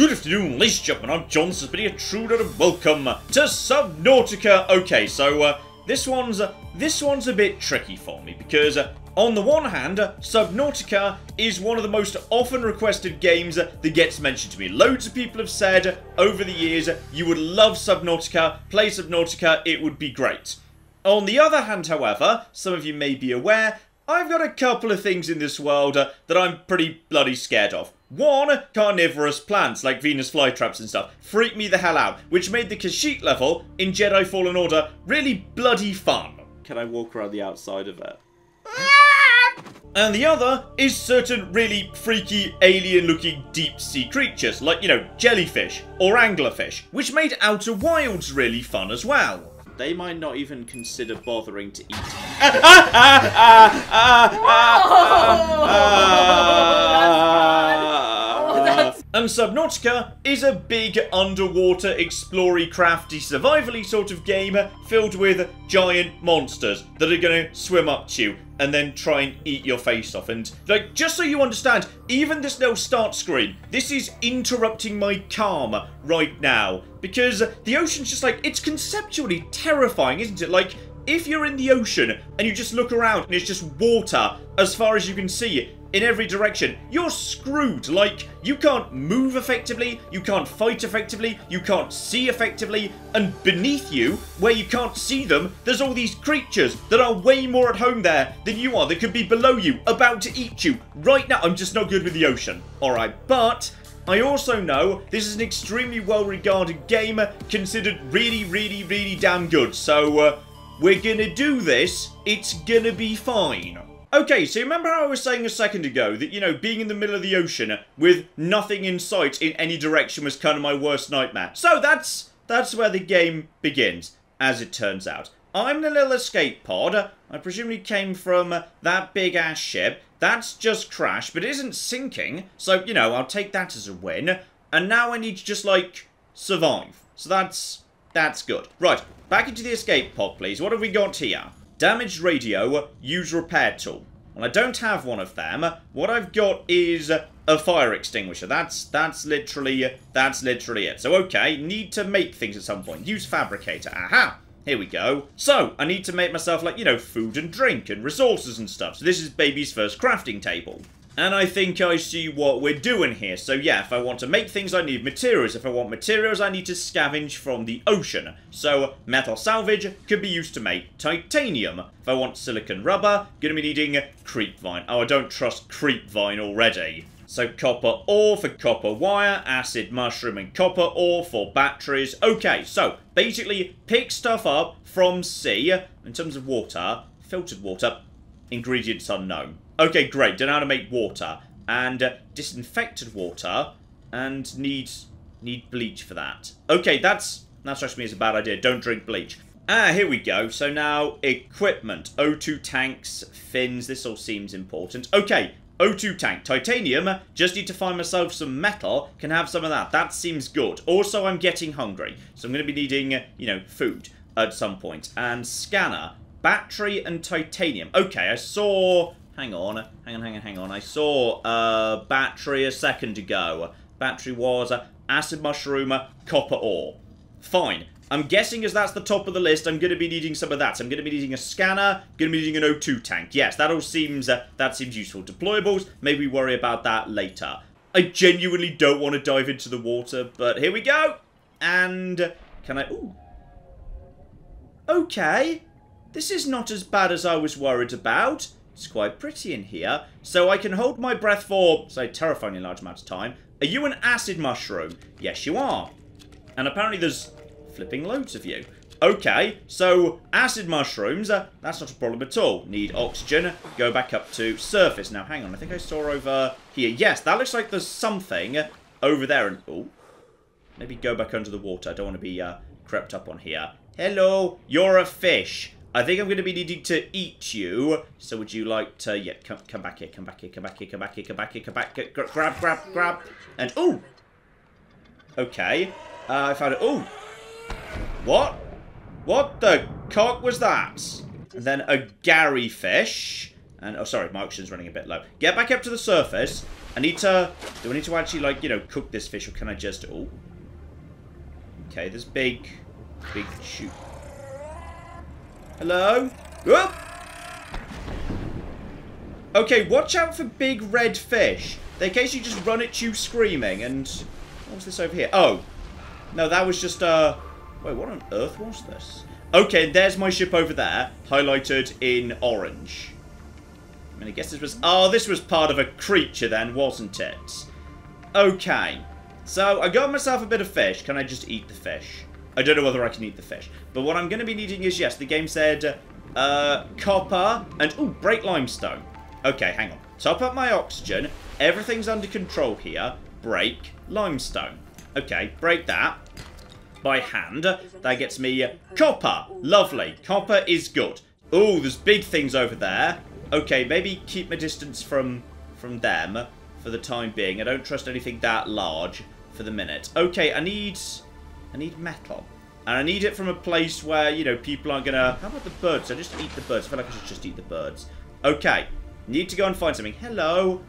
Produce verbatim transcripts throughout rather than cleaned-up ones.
Good afternoon, ladies and gentlemen, I'm John, this is Video Truder, and welcome to Subnautica. Okay, so uh, this one's uh, this one's a bit tricky for me, because uh, on the one hand, Subnautica is one of the most often requested games that gets mentioned to me. Loads of people have said over the years, you would love Subnautica, play Subnautica, it would be great. On the other hand, however, some of you may be aware, I've got a couple of things in this world uh, that I'm pretty bloody scared of. One, carnivorous plants like Venus flytraps and stuff freaked me the hell out, which made the Kashyyyk level in Jedi Fallen Order really bloody fun. Can I walk around the outside of it? And the other is certain really freaky alien-looking deep-sea creatures like, you know, jellyfish or anglerfish, which made Outer Wilds really fun as well. They might not even consider bothering to eat. Ah, ah, ah, ah, ah, ah, ah. And Subnautica is a big underwater, explory, crafty, survivally sort of game filled with giant monsters that are going to swim up to you and then try and eat your face off. And like, just so you understand, even this little start screen, this is interrupting my calm right now, because the ocean's just like, it's conceptually terrifying, isn't it? Like, if you're in the ocean and you just look around and it's just water as far as you can see in every direction, you're screwed. Like, you can't move effectively, you can't fight effectively, you can't see effectively, and beneath you, where you can't see them, there's all these creatures that are way more at home there than you are, that could be below you, about to eat you. Right now, I'm just not good with the ocean. Alright, but I also know this is an extremely well-regarded game, considered really, really, really damn good, so uh, we're gonna do this, it's gonna be fine. Okay, so remember how I was saying a second ago that, you know, being in the middle of the ocean with nothing in sight in any direction was kind of my worst nightmare. So that's that's where the game begins, as it turns out. I'm in a little escape pod. I presumably came from that big-ass ship. That's just crashed, but it isn't sinking. So, you know, I'll take that as a win. And now I need to just, like, survive. So that's, that's good. Right, back into the escape pod, please. What have we got here? Damaged radio, use repair tool. Well, I don't have one of them. What I've got is a fire extinguisher. That's that's literally that's literally it. So okay, need to make things at some point. Use fabricator. Aha! Here we go. So I need to make myself, like, you know, food and drink and resources and stuff. So this is baby's first crafting table. And I think I see what we're doing here. So yeah, if I want to make things, I need materials. If I want materials, I need to scavenge from the ocean. So metal salvage could be used to make titanium. If I want silicon rubber, gonna be needing creep vine. Oh, I don't trust creep vine already. So copper ore for copper wire, acid mushroom and copper ore for batteries. Okay, so basically pick stuff up from sea. In terms of water, filtered water, ingredients unknown. Okay, great. Don't know how to make water. And uh, disinfected water. And need need bleach for that. Okay, that's, that strikes me as a bad idea. Don't drink bleach. Ah, here we go. So now, equipment. O two tanks, fins. This all seems important. Okay, O two tank. Titanium. Just need to find myself some metal. Can have some of that. That seems good. Also, I'm getting hungry. So I'm going to be needing, you know, food at some point. And scanner. Battery and titanium. Okay, I saw... Hang on, hang on, hang on, hang on. I saw a battery a second ago. Battery was acid mushroom, copper ore. Fine. I'm guessing as that's the top of the list, I'm going to be needing some of that. So I'm going to be needing a scanner, going to be needing an O two tank. Yes, that all seems, uh, that seems useful. Deployables, maybe worry about that later. I genuinely don't want to dive into the water, but here we go. And can I... Ooh. Okay. This is not as bad as I was worried about. It's quite pretty in here. So I can hold my breath for, say, terrifyingly large amount of time. Are you an acid mushroom? Yes, you are. And apparently there's flipping loads of you. Okay, so acid mushrooms, uh, that's not a problem at all. Need oxygen. Go back up to surface. Now, hang on. I think I saw over here. Yes, that looks like there's something over there. And oh, maybe go back under the water. I don't want to be uh, crept up on here. Hello, you're a fish. I think I'm going to be needing to eat you, so would you like to, yeah, come, come back here, come back here, come back here, come back here, come back here, come back here, grab, grab, grab, grab, and, ooh! Okay, uh, I found it, ooh! What? What the cock was that? And then a Gary fish, and, oh, sorry, my oxygen's running a bit low. Get back up to the surface, I need to... Do I need to actually, like, you know, cook this fish, or can I just... Oh. Okay, this big... Big shoot. Hello? Whoop! Okay, watch out for big red fish. In case you just run at you screaming, and... What was this over here? Oh. No, that was just, uh... Wait, what on earth was this? Okay, there's my ship over there, highlighted in orange. I mean, I guess this was... Oh, this was part of a creature then, wasn't it? Okay. So, I got myself a bit of fish. Can I just eat the fish? I don't know whether I can eat the fish. But what I'm going to be needing is, yes, the game said... Uh, copper and... Ooh, break limestone. Okay, hang on. Top up my oxygen. Everything's under control here. Break limestone. Okay, break that. By hand. That gets me copper. Lovely. Copper is good. Ooh, there's big things over there. Okay, maybe keep my distance from from them for the time being. I don't trust anything that large for the minute. Okay, I need I need metal. And I need it from a place where, you know, people aren't gonna... How about the birds? I just eat the birds. I feel like I should just eat the birds. Okay. Need to go and find something. Hello.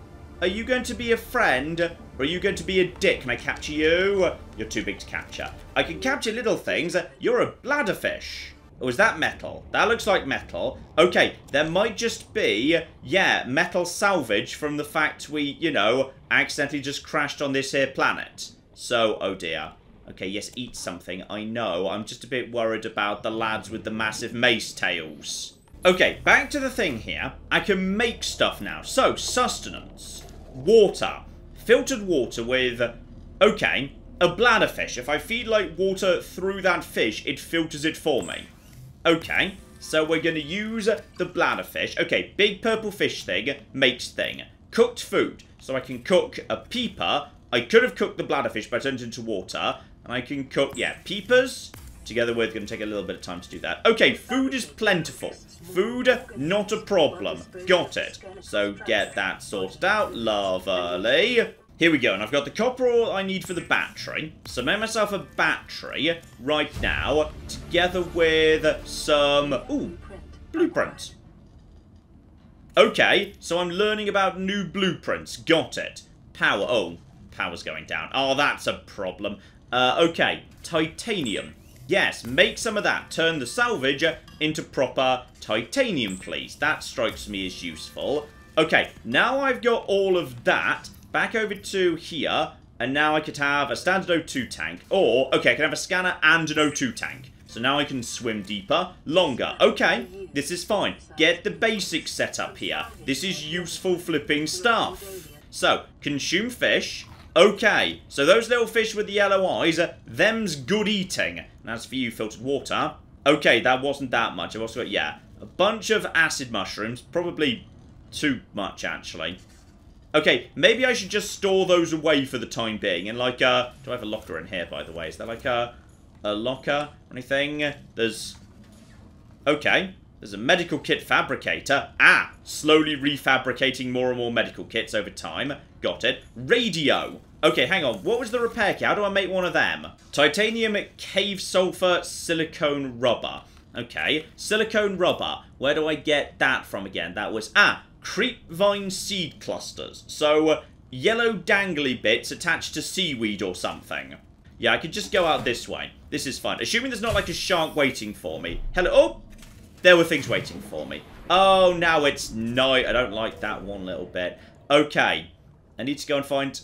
Are you going to be a friend? Or are you going to be a dick? Can I capture you? You're too big to capture. I can capture little things. You're a bladderfish. Or is that metal? That looks like metal. Okay, there might just be, yeah, metal salvage from the fact we, you know, accidentally just crashed on this here planet. So, oh dear. Okay, yes, eat something. I know. I'm just a bit worried about the lads with the massive mace tails. Okay, back to the thing here. I can make stuff now. So, sustenance. Water. Filtered water with... Okay, a bladderfish. If I feed, like, water through that fish, it filters it for me. Okay, so we're going to use the bladderfish. Okay, big purple fish thing makes thing. Cooked food. So I can cook a peeper. I could have cooked the bladderfish, but I turned it into water. And I can cook, yeah, peepers. Together with, going to take a little bit of time to do that. Okay, food is plentiful. Food, not a problem. Got it. So get that sorted out. Lovely. Here we go. And I've got the copper ore I need for the battery. So make myself a battery right now. Together with some... Ooh, blueprint. Okay, so I'm learning about new blueprints. Got it. Power. Oh, power's going down. Oh, that's a problem. Uh, okay, titanium. Yes, make some of that. Turn the salvage into proper titanium, please. That strikes me as useful. Okay, now I've got all of that. Back over to here. And now I could have a standard O two tank. Or, okay, I can have a scanner and an O two tank. So now I can swim deeper, longer. Okay, this is fine. Get the basics set up here. This is useful flipping stuff. So, consume fish. Okay, so those little fish with the yellow eyes, them's good eating. And as for you, filtered water. Okay, that wasn't that much. I've also got, yeah, a bunch of acid mushrooms. Probably too much, actually. Okay, maybe I should just store those away for the time being. And like, uh, do I have a locker in here, by the way? Is there like a, a locker or anything? There's, okay. There's a medical kit fabricator. Ah, slowly refabricating more and more medical kits over time. Got it. Radio. Okay, hang on. What was the repair kit? How do I make one of them? Titanium, cave sulfur, silicone rubber. Okay, silicone rubber. Where do I get that from again? That was, ah, creep vine seed clusters. So, yellow dangly bits attached to seaweed or something. Yeah, I could just go out this way. This is fine. Assuming there's not like a shark waiting for me. Hello. Oh! There were things waiting for me. Oh, now it's night. I don't like that one little bit. Okay. I need to go and find...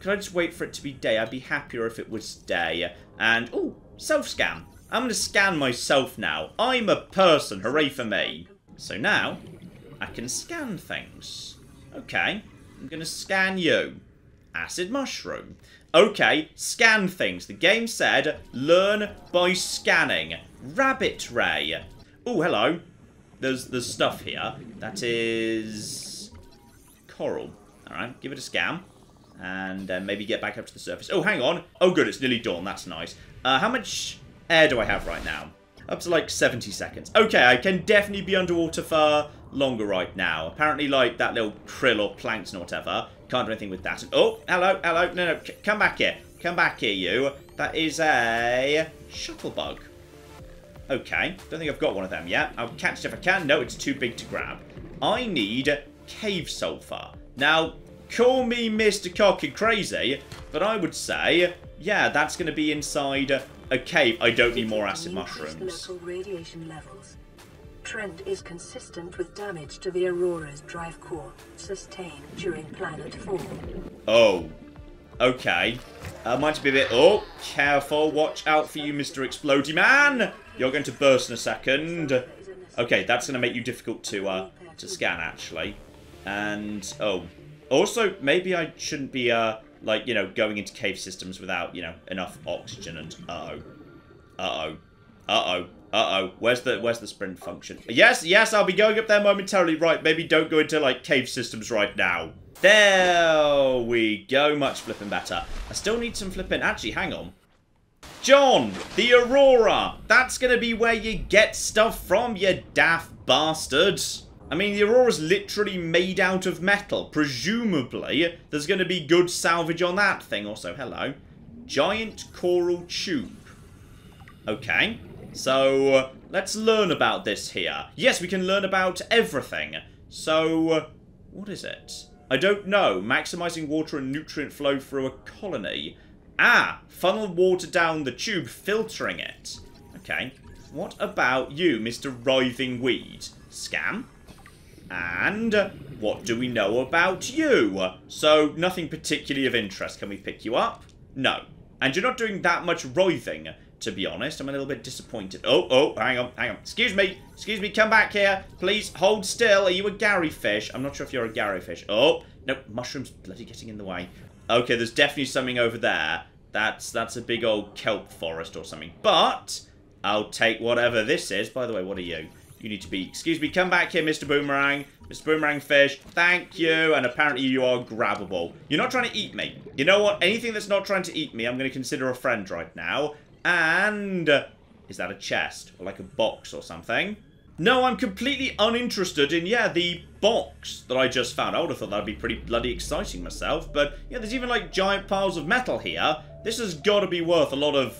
Could I just wait for it to be day? I'd be happier if it was day. And, ooh, self-scan. I'm going to scan myself now. I'm a person. Hooray for me. So now, I can scan things. Okay. I'm going to scan you. Acid mushroom. Okay, scan things. The game said, learn by scanning. Rabbit ray. Oh, hello. There's there's stuff here. That is coral. All right, give it a scan, and uh, maybe get back up to the surface. Oh, hang on. Oh, good, it's nearly dawn. That's nice. Uh, how much air do I have right now? Up to like seventy seconds. Okay, I can definitely be underwater for longer right now. Apparently, like that little krill or plankton or whatever can't do anything with that. And, oh, hello, hello. No, no, c come back here. Come back here, you. That is a shuttlebug. Okay, don't think I've got one of them yet. I'll catch it if I can. No, it's too big to grab. I need cave sulfur. Now, Call me Mister Cocky Crazy, but I would say, yeah, that's going to be inside a cave. I don't need more acid mushrooms. Local radiation levels. Trend is consistent with damage to the Aurora's drive core sustained during planet fall. Oh, okay. I might be a bit. Oh, careful! Watch out for you, Mister Explodey Man. You're going to burst in a second. Okay, that's going to make you difficult to uh to scan actually. And oh, also maybe I shouldn't be uh like you know going into cave systems without you know enough oxygen and uh oh, uh oh, uh oh. Uh-oh, where's the where's the sprint function? Yes, yes, I'll be going up there momentarily. Right, maybe don't go into, like, cave systems right now. There we go, much flipping better. I still need some flipping... Actually, hang on. John, the Aurora. That's going to be where you get stuff from, you daft bastards. I mean, the Aurora's literally made out of metal. Presumably, there's going to be good salvage on that thing. Also, hello. Giant coral tube. Okay. So, uh, let's learn about this here. Yes, we can learn about everything. So, uh, what is it? I don't know. Maximizing water and nutrient flow through a colony. Ah, funnel water down the tube, filtering it. Okay. What about you, Mister Writhing Weed? Scam. And uh, what do we know about you? So, nothing particularly of interest. Can we pick you up? No. And you're not doing that much writhing. To be honest, I'm a little bit disappointed. Oh, oh, hang on, hang on. Excuse me. Excuse me, come back here. Please, hold still. Are you a Gary fish? I'm not sure if you're a Gary fish. Oh, no, mushroom's bloody getting in the way. Okay, there's definitely something over there. That's that's a big old kelp forest or something. But I'll take whatever this is. By the way, what are you? You need to be... Excuse me, come back here, Mister Boomerang. Mister Boomerang Fish, thank you. And apparently you are grabbable. You're not trying to eat me. You know what? Anything that's not trying to eat me, I'm going to consider a friend right now. And uh, is that a chest or like a box or something? No, I'm completely uninterested in, yeah, the box that I just found. I would have thought that would be pretty bloody exciting myself. But, yeah, there's even, like, giant piles of metal here. This has got to be worth a lot of...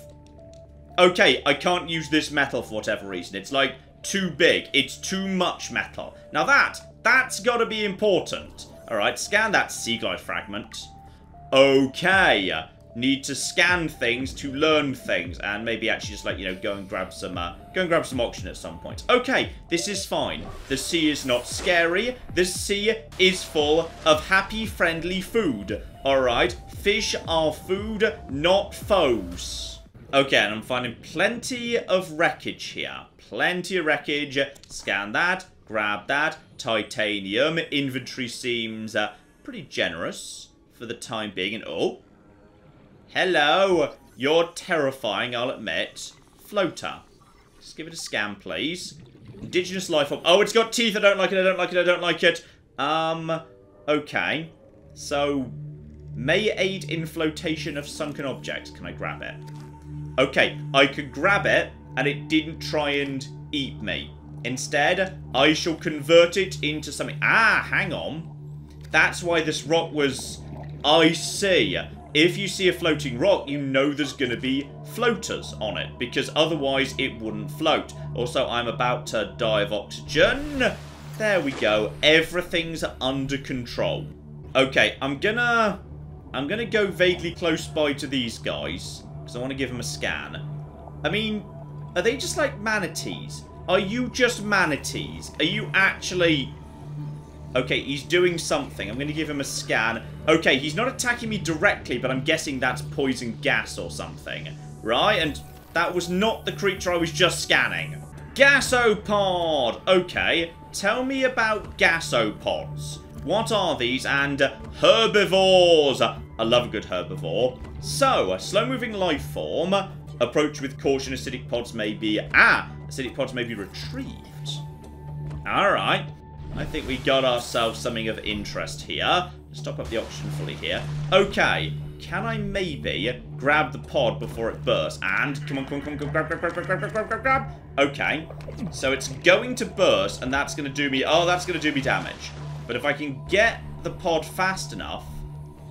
Okay, I can't use this metal for whatever reason. It's, like, too big. It's too much metal. Now that, that's got to be important. All right, scan that sea glide fragment. Okay. Need to scan things to learn things, and maybe actually just like you know go and grab some uh, go and grab some oxygen at some point. Okay, this is fine. The sea is not scary. The sea is full of happy, friendly food. All right, fish are food, not foes. Okay, and I'm finding plenty of wreckage here. Plenty of wreckage. Scan that. Grab that. Titanium inventory seems uh, pretty generous for the time being. And oh. Hello, you're terrifying, I'll admit. Floater. Just give it a scan, please. Indigenous life form. Oh, it's got teeth. I don't like it, I don't like it, I don't like it. Um, okay. So, may aid in flotation of sunken objects. Can I grab it? Okay, I could grab it, and it didn't try and eat me. Instead, I shall convert it into something. Ah, hang on. That's why this rock was... I see. If you see a floating rock, you know there's going to be floaters on it, because otherwise it wouldn't float. Also, I'm about to die of oxygen. There we go. Everything's under control. Okay, I'm gonna... I'm gonna go vaguely close by to these guys, because I want to give them a scan. I mean, are they just like manatees? Are you just manatees? Are you actually... Okay, he's doing something. I'm going to give him a scan. Okay, he's not attacking me directly, but I'm guessing that's poison gas or something. Right? And that was not the creature I was just scanning. Gasopod! Okay, tell me about gasopods. What are these? And herbivores! I love a good herbivore. So, a slow-moving life form. Approach with caution. Acidic pods may be... Ah! Acidic pods may be retrieved. Alright. I think we got ourselves something of interest here. Let's top up the oxygen fully here. Okay, can I maybe grab the pod before it bursts? And come on, come on, come on, grab, grab, grab, grab, grab, grab, grab, grab. Okay, so it's going to burst, and that's going to do me... Oh, that's going to do me damage. But if I can get the pod fast enough,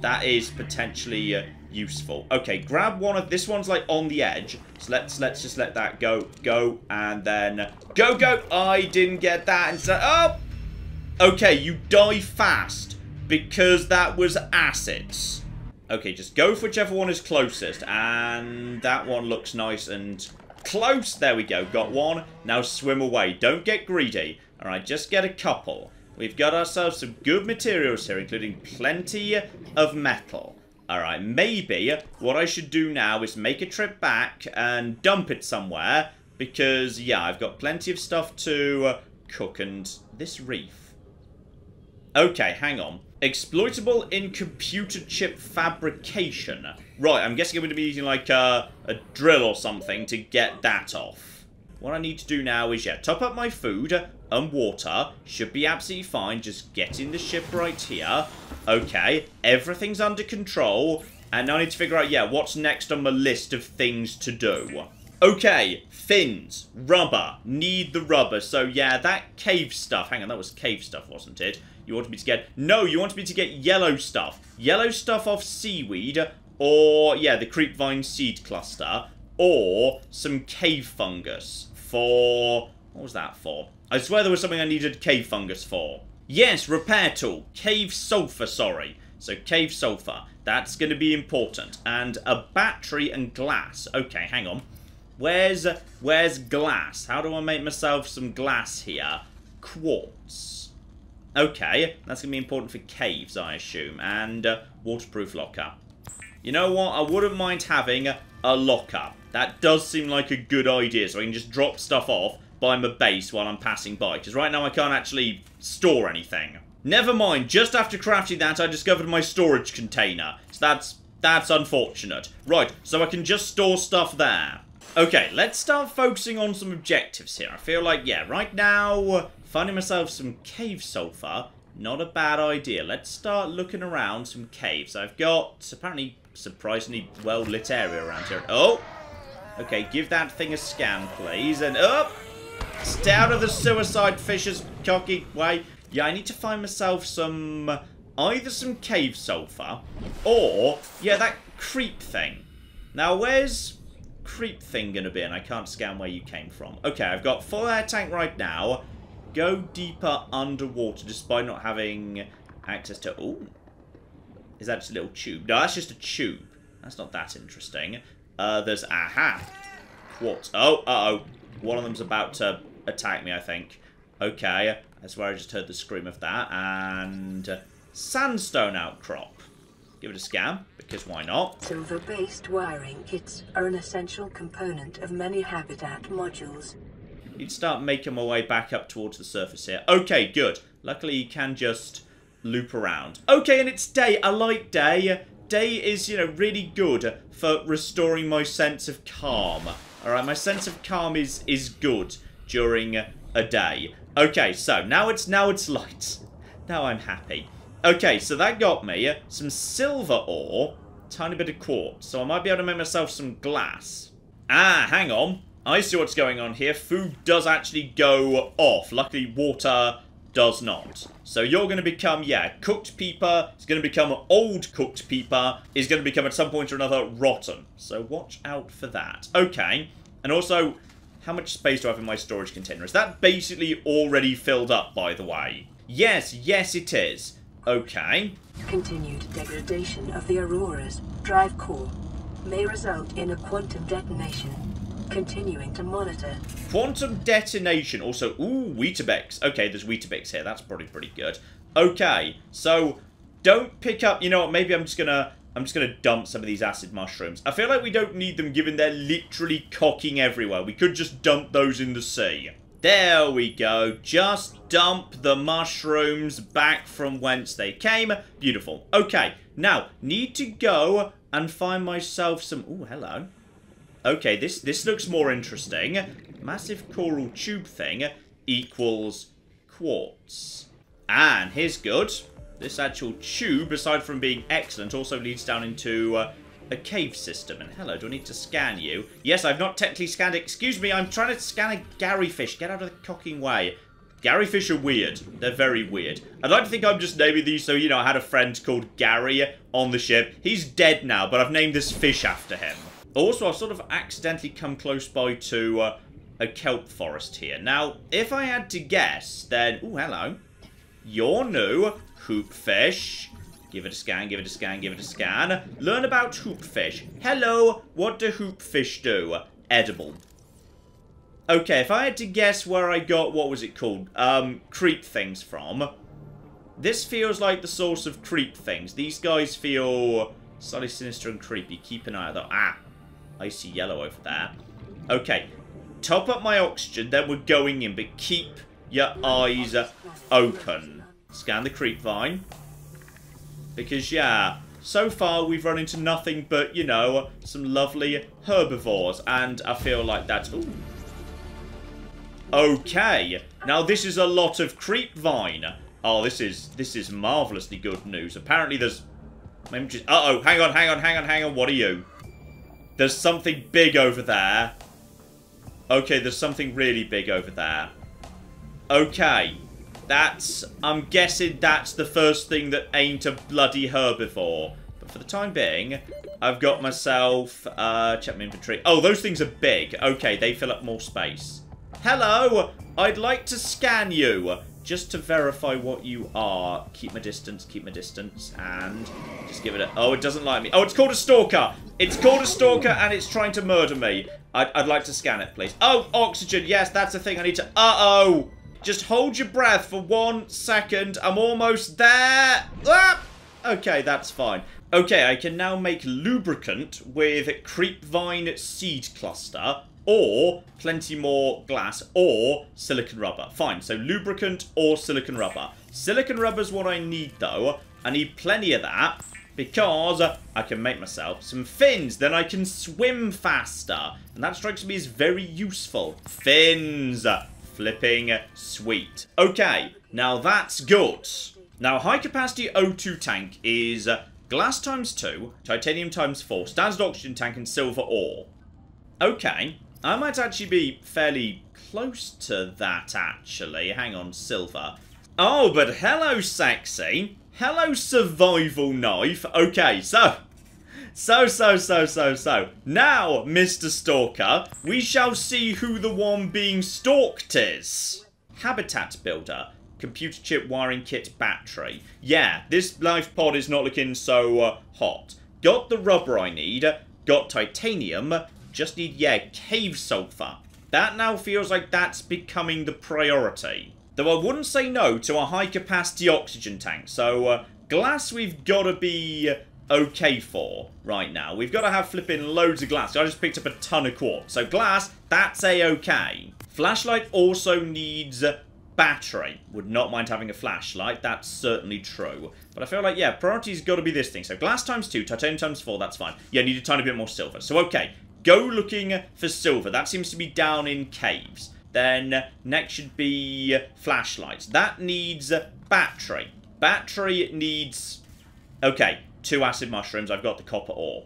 that is potentially uh, useful. Okay, grab one of... This one's, like, on the edge. So let's let's just let that go, go, and then... Go, go! I didn't get that. Instead... Oh! Okay, you die fast, because that was assets. Okay, just go for whichever one is closest. And that one looks nice and close. There we go. Got one. Now swim away. Don't get greedy. All right, just get a couple. We've got ourselves some good materials here, including plenty of metal. All right, maybe what I should do now is make a trip back and dump it somewhere. Because, yeah, I've got plenty of stuff to cook and this reef. Okay, hang on. Exploitable in computer chip fabrication. Right, I'm guessing I'm going to be using, like, a, a drill or something to get that off. What I need to do now is, yeah, top up my food and water. Should be absolutely fine. Just get in the ship right here. Okay, everything's under control. And now I need to figure out, yeah, what's next on my list of things to do. Okay, fins, rubber, need the rubber. So, yeah, that cave stuff. Hang on, that was cave stuff, wasn't it? You wanted me to get... No, you wanted me to get yellow stuff. Yellow stuff off seaweed or, yeah, the creepvine seed cluster or some cave fungus for... What was that for? I swear there was something I needed cave fungus for. Yes, repair tool. Cave sulfur, sorry. So, cave sulfur. That's going to be important. And a battery and glass. Okay, hang on. Where's, where's glass? How do I make myself some glass here? Quartz. Okay, that's going to be important for caves, I assume. And uh, waterproof locker. You know what? I wouldn't mind having a locker. That does seem like a good idea. So I can just drop stuff off by my base while I'm passing by. Because right now I can't actually store anything. Never mind. Just after crafting that, I discovered my storage container. So that's, that's unfortunate. Right, so I can just store stuff there. Okay, let's start focusing on some objectives here. I feel like, yeah, right now, finding myself some cave sulfur, not a bad idea. Let's start looking around some caves. I've got, apparently, surprisingly well-lit area around here. Oh! Okay, give that thing a scan, please. And up! Oh, stay out of the suicide fish's cocky way. Yeah, I need to find myself some, either some cave sulfur, or, yeah, that creep thing. Now, where's... creep thing gonna be, and I can't scan where you came from. Okay, I've got full air tank right now. Go deeper underwater, despite not having access to... Ooh. Is that just a little tube? No, that's just a tube. That's not that interesting. Uh, there's... Aha! Quartz. Oh, uh-oh. One of them's about to attack me, I think. Okay. That's where I just heard the scream of that. And... sandstone outcrop. Give it a scan, because why not? Silver-based wiring kits are an essential component of many habitat modules. You'd start making my way back up towards the surface here. Okay, good. Luckily, you can just loop around. Okay, and it's day. I like day. Day is, you know, really good for restoring my sense of calm. All right, my sense of calm is is good during a day. Okay, so now it's now it's light. Now I'm happy. Okay, so that got me some silver ore, tiny bit of quartz. So I might be able to make myself some glass. Ah, hang on. I see what's going on here. Food does actually go off. Luckily, water does not. So you're going to become, yeah, cooked peeper. It's going to become old cooked peeper. It's going to become, at some point or another, rotten. So watch out for that. Okay. And also, how much space do I have in my storage container? Is that basically already filled up, by the way? Yes, yes it is. Okay. Continued degradation of the Aurora's drive core may result in a quantum detonation. Continuing to monitor. Quantum detonation. Also, ooh, Weetabix. Okay, there's Weetabix here. That's probably pretty good. Okay, so don't pick up... You know what, maybe I'm just gonna... I'm just gonna dump some of these acid mushrooms. I feel like we don't need them given they're literally cocking everywhere. We could just dump those in the sea. There we go. Just dump the mushrooms back from whence they came. Beautiful. Okay. Now, need to go and find myself some... Ooh, hello. Okay, this, this looks more interesting. Massive coral tube thing equals quartz. And here's good. This actual tube, aside from being excellent, also leads down into... Uh, a cave system. And hello, do I need to scan you? Yes, I've not technically scanned it. Excuse me, I'm trying to scan a Gary fish. Get out of the cocking way. Gary fish are weird. They're very weird. I'd like to think I'm just naming these so, you know, I had a friend called Gary on the ship. He's dead now, but I've named this fish after him. Also, I've sort of accidentally come close by to uh, a kelp forest here. Now, if I had to guess, then... Ooh, hello. You're new. hoopfish. Give it a scan, give it a scan, give it a scan. Learn about hoopfish. Hello, what do hoopfish do? Edible. Okay, if I had to guess where I got, what was it called? Um, creep things from. This feels like the source of creep things. These guys feel slightly sinister and creepy. Keep an eye out though. Ah, I see yellow over there. Okay, top up my oxygen, then we're going in, but keep your eyes open. Scan the creep vine. Because, yeah, so far we've run into nothing but, you know, some lovely herbivores. And I feel like that's... Ooh. Okay. Now, this is a lot of creep vine. Oh, this is this is marvelously good news. Apparently, there's... Uh-oh, hang on, hang on, hang on, hang on. What are you? There's something big over there. Okay, there's something really big over there. Okay. That's, I'm guessing that's the first thing that ain't a bloody herbivore. But for the time being, I've got myself, uh, check my inventory. Oh, those things are big. Okay, they fill up more space. Hello, I'd like to scan you, just to verify what you are. Keep my distance, keep my distance, and just give it a, oh, it doesn't like me. Oh, it's called a stalker. It's called a stalker, and it's trying to murder me. I'd, I'd like to scan it, please. Oh, oxygen, yes, that's the thing I need to, uh-oh. Just hold your breath for one second. I'm almost there. Ah! Okay, that's fine. Okay, I can now make lubricant with creepvine seed cluster or plenty more glass or silicon rubber. Fine, so lubricant or silicon rubber. Silicon rubber's what I need, though. I need plenty of that because I can make myself some fins. Then I can swim faster. And that strikes me as very useful. Fins. Flipping sweet. Okay, now that's good. Now, high capacity O two tank is glass times two, titanium times four, standard oxygen tank, and silver ore. Okay, I might actually be fairly close to that, actually. Hang on, silver. Oh, but hello, sexy. Hello, survival knife. Okay, so... So, so, so, so, so. Now, Mister Stalker, we shall see who the one being stalked is. Habitat Builder. Computer chip, wiring kit, battery. Yeah, this life pod is not looking so uh, hot. Got the rubber I need. Got titanium. Just need, yeah, cave sulfur. That now feels like that's becoming the priority. Though I wouldn't say no to a high-capacity oxygen tank. So, uh, glass we've got to be... okay for right now. We've got to have flipping loads of glass. I just picked up a ton of quartz. So glass, that's a-okay. Flashlight also needs battery. Would not mind having a flashlight. That's certainly true. But I feel like, yeah, priority's got to be this thing. So glass times two, titanium times four, that's fine. Yeah, need a tiny bit more silver. So okay, go looking for silver. That seems to be down in caves. Then next should be flashlights. That needs battery. Battery needs... okay. Two acid mushrooms. I've got the copper ore.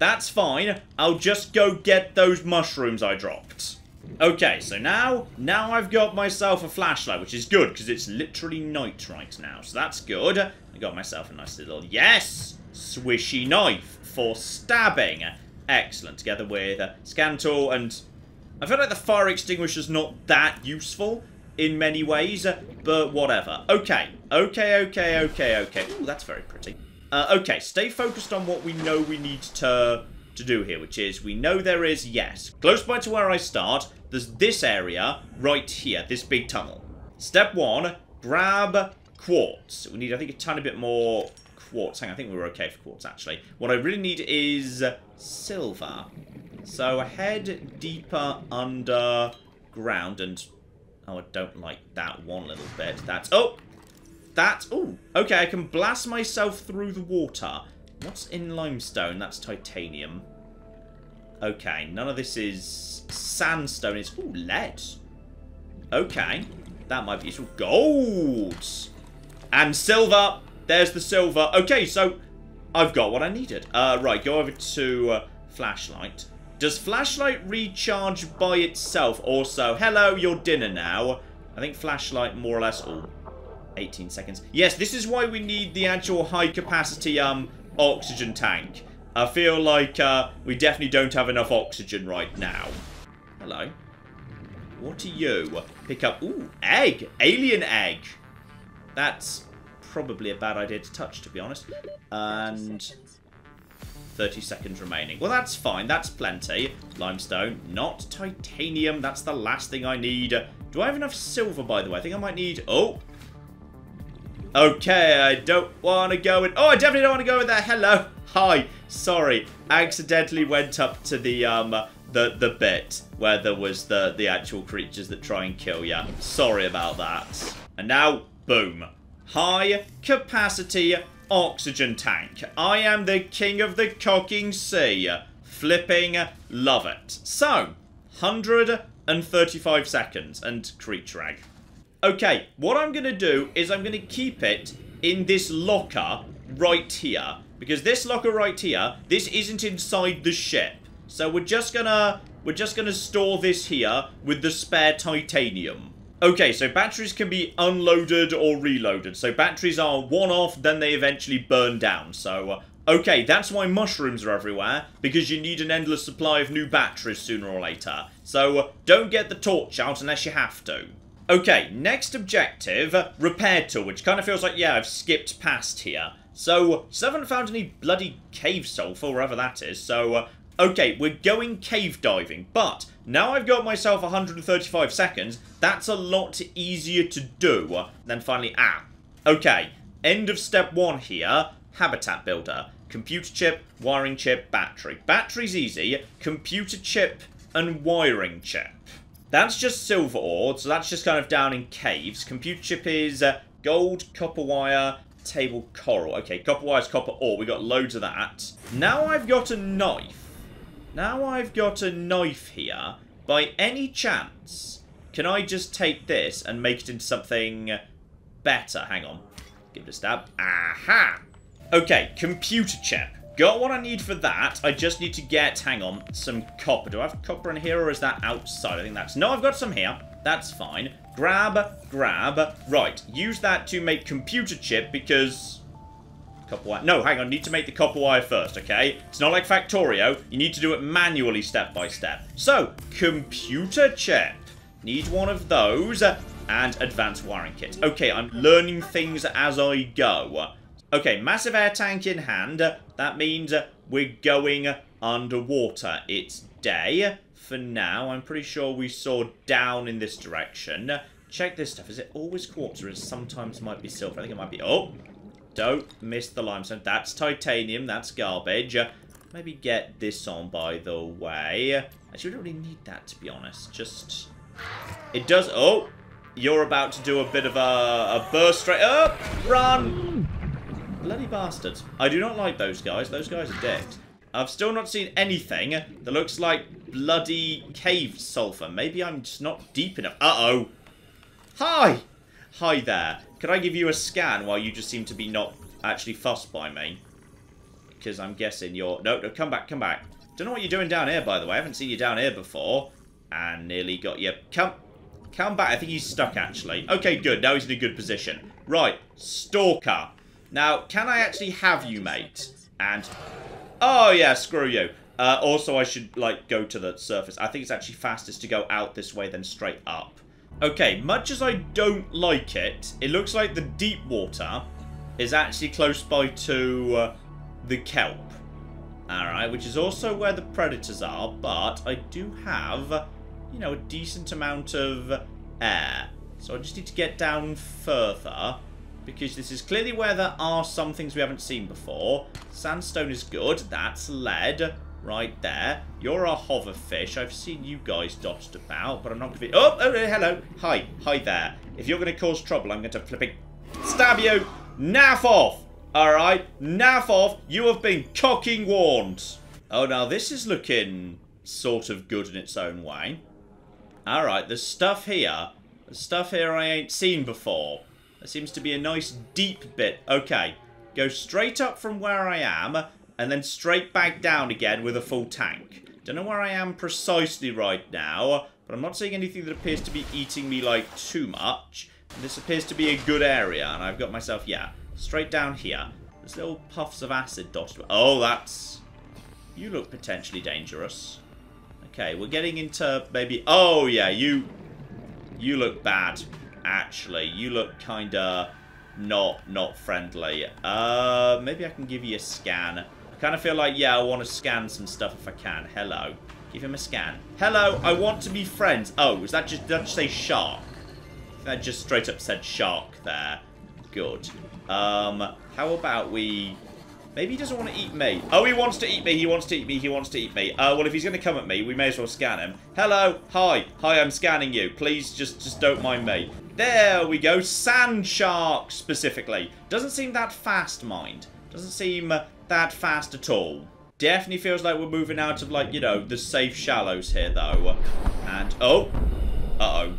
That's fine. I'll just go get those mushrooms I dropped. Okay, so now, now I've got myself a flashlight, which is good, because it's literally night right now. So that's good. I got myself a nice little, yes, swishy knife for stabbing. Excellent. Together with a scan tool, and I feel like the fire extinguisher's not that useful in many ways, but whatever. Okay. Okay, okay, okay, okay. Ooh, that's very pretty. Uh, okay, stay focused on what we know we need to, to do here, which is we know there is, yes, close by to where I start, there's this area right here, this big tunnel. Step one, grab quartz. We need, I think, a tiny bit more quartz. Hang on, I think we were okay for quartz, actually. What I really need is silver. So head deeper underground and... oh, I don't like that one little bit. That's... oh! That's... ooh, okay, I can blast myself through the water. What's in limestone? That's titanium. Okay, none of this is sandstone. It's... ooh, lead. Okay, that might be useful. Gold! And silver! There's the silver. Okay, so I've got what I needed. Uh, right, go over to uh, flashlight. Does flashlight recharge by itself? Also, hello, your dinner now. I think flashlight more or less... ooh. eighteen seconds. Yes, this is why we need the actual high-capacity um oxygen tank. I feel like uh, we definitely don't have enough oxygen right now. Hello. What are you? Pick up... ooh, egg! Alien egg! That's probably a bad idea to touch, to be honest. And thirty seconds remaining. Well, that's fine. That's plenty. Limestone, not titanium. That's the last thing I need. Do I have enough silver, by the way? I think I might need... Oh! Okay, I don't want to go in... Oh, I definitely don't want to go in there. Hello. Hi. Sorry. I accidentally went up to the, um, the, the bit where there was the, the actual creatures that try and kill you. Sorry about that. And now, boom. High capacity oxygen tank. I am the king of the cocking sea. Flipping love it. So, one hundred thirty-five seconds and creature egg. Okay, what I'm going to do is I'm going to keep it in this locker right here. Because this locker right here, this isn't inside the ship. So we're just going to we're just going to store this here with the spare titanium. Okay, so batteries can be unloaded or reloaded. So batteries are one off, then they eventually burn down. So, okay, that's why mushrooms are everywhere. Because you need an endless supply of new batteries sooner or later. So don't get the torch out unless you have to. Okay, next objective, repair tool, which kind of feels like, yeah, I've skipped past here. So, still haven't found any bloody cave sulfur, wherever that is, so, uh, okay, we're going cave diving, but now I've got myself one hundred thirty-five seconds, that's a lot easier to do than finally, ah, okay, end of step one here, habitat builder, computer chip, wiring chip, battery. Battery's easy, computer chip and wiring chip. That's just silver ore, so that's just kind of down in caves. Computer chip is uh, gold, copper wire, table coral. Okay, copper wire is copper ore. We got loads of that. Now I've got a knife. Now I've got a knife here. By any chance, can I just take this and make it into something better? Hang on. Give it a stab. Aha! Okay, computer chip. Got what I need for that. I just need to get, hang on, some copper. Do I have copper in here or is that outside? I think that's... No, I've got some here. That's fine. Grab, grab. Right, use that to make computer chip because... Copper wire. No, hang on. Need to make the copper wire first, okay? It's not like Factorio. You need to do it manually step by step. So, computer chip. Need one of those and advanced wiring kit. Okay, I'm learning things as I go. Okay, massive air tank in hand. That means we're going underwater. It's day for now. I'm pretty sure we saw down in this direction. Check this stuff. Is it always quartz or it sometimes might be silver? I think it might be... Oh, don't miss the limestone. That's titanium. That's garbage. Maybe get this on, by the way. Actually, we don't really need that, to be honest. Just... It does... Oh, you're about to do a bit of a, a burst straight up. Oh, run! Bloody bastards. I do not like those guys. Those guys are dead. I've still not seen anything that looks like bloody cave sulfur. Maybe I'm just not deep enough. Uh-oh. Hi. Hi there. Could I give you a scan while you just seem to be not actually fussed by me? Because I'm guessing you're... No, no, come back, come back. Don't know what you're doing down here, by the way. I haven't seen you down here before. And nearly got you. Come, come back. I think he's stuck, actually. Okay, good. Now he's in a good position. Right. Stalker. Now, can I actually have you, mate? And, oh yeah, screw you. Uh, also, I should, like, go to the surface. I think it's actually fastest to go out this way than straight up. Okay, much as I don't like it, it looks like the deep water is actually close by to uh, the kelp. Alright, which is also where the predators are, but I do have, you know, a decent amount of air. So I just need to get down further. Because this is clearly where there are some things we haven't seen before. Sandstone is good. That's lead. Right there. You're a hoverfish. I've seen you guys dotted about, but I'm not going to... Oh, oh, hello. Hi. Hi there. If you're going to cause trouble, I'm going to flipping stab you. Naff off. All right. Naff off. You have been cocking warned. Oh, now this is looking sort of good in its own way. All right. The stuff here. The stuff here I ain't seen before. It seems to be a nice deep bit. Okay, go straight up from where I am, and then straight back down again with a full tank. Don't know where I am precisely right now, but I'm not seeing anything that appears to be eating me, like, too much. This appears to be a good area, and I've got myself, yeah, straight down here. There's little puffs of acid dotted. Oh, that's... You look potentially dangerous. Okay, we're getting into maybe... Oh, yeah, you... You look bad. Actually, you look kind of not not friendly. Uh, maybe I can give you a scan. I kind of feel like, yeah, I want to scan some stuff if I can. Hello. Give him a scan. Hello, I want to be friends. Oh, was that just, did I just say shark? That just straight up said shark there. Good. Um, how about we... Maybe he doesn't want to eat me. Oh, he wants to eat me. He wants to eat me. He wants to eat me. Uh, well, if he's going to come at me, we may as well scan him. Hello. Hi. Hi, I'm scanning you. Please, just, just don't mind me. There we go. Sand shark, specifically. Doesn't seem that fast, mind. Doesn't seem that fast at all. Definitely feels like we're moving out of, like, you know, the safe shallows here, though. And, oh. Uh-oh.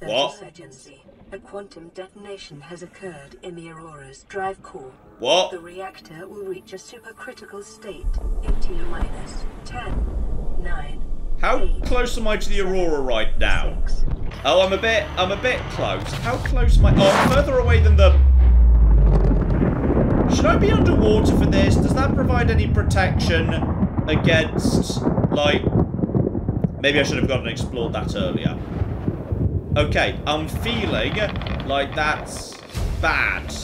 What? A quantum detonation has occurred in the Aurora's drive core. What? The reactor will reach a supercritical state in T minus ten, nine. How eight, close am I to the Aurora right now? Six. Oh, I'm a bit, I'm a bit close. How close am I? Oh, I'm further away than the... Should I be underwater for this? Does that provide any protection against, like... Maybe I should have gone and explored that earlier. Okay, I'm feeling like that's bad.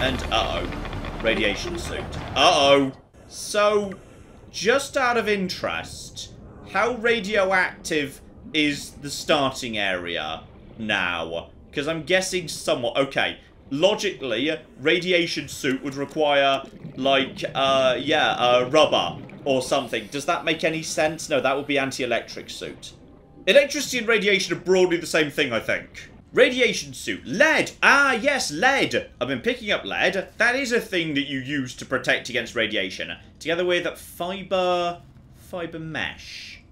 And uh-oh. Radiation suit. Uh-oh. So, just out of interest, how radioactive is the starting area now? Because I'm guessing somewhat... Okay, logically, radiation suit would require, like, uh, yeah, uh, rubber or something. Does that make any sense? No, that would be anti-electric suit. Electricity and radiation are broadly the same thing, I think. Radiation suit. Lead. Ah, yes, lead. I've been picking up lead. That is a thing that you use to protect against radiation. Together with fiber... Fiber mesh.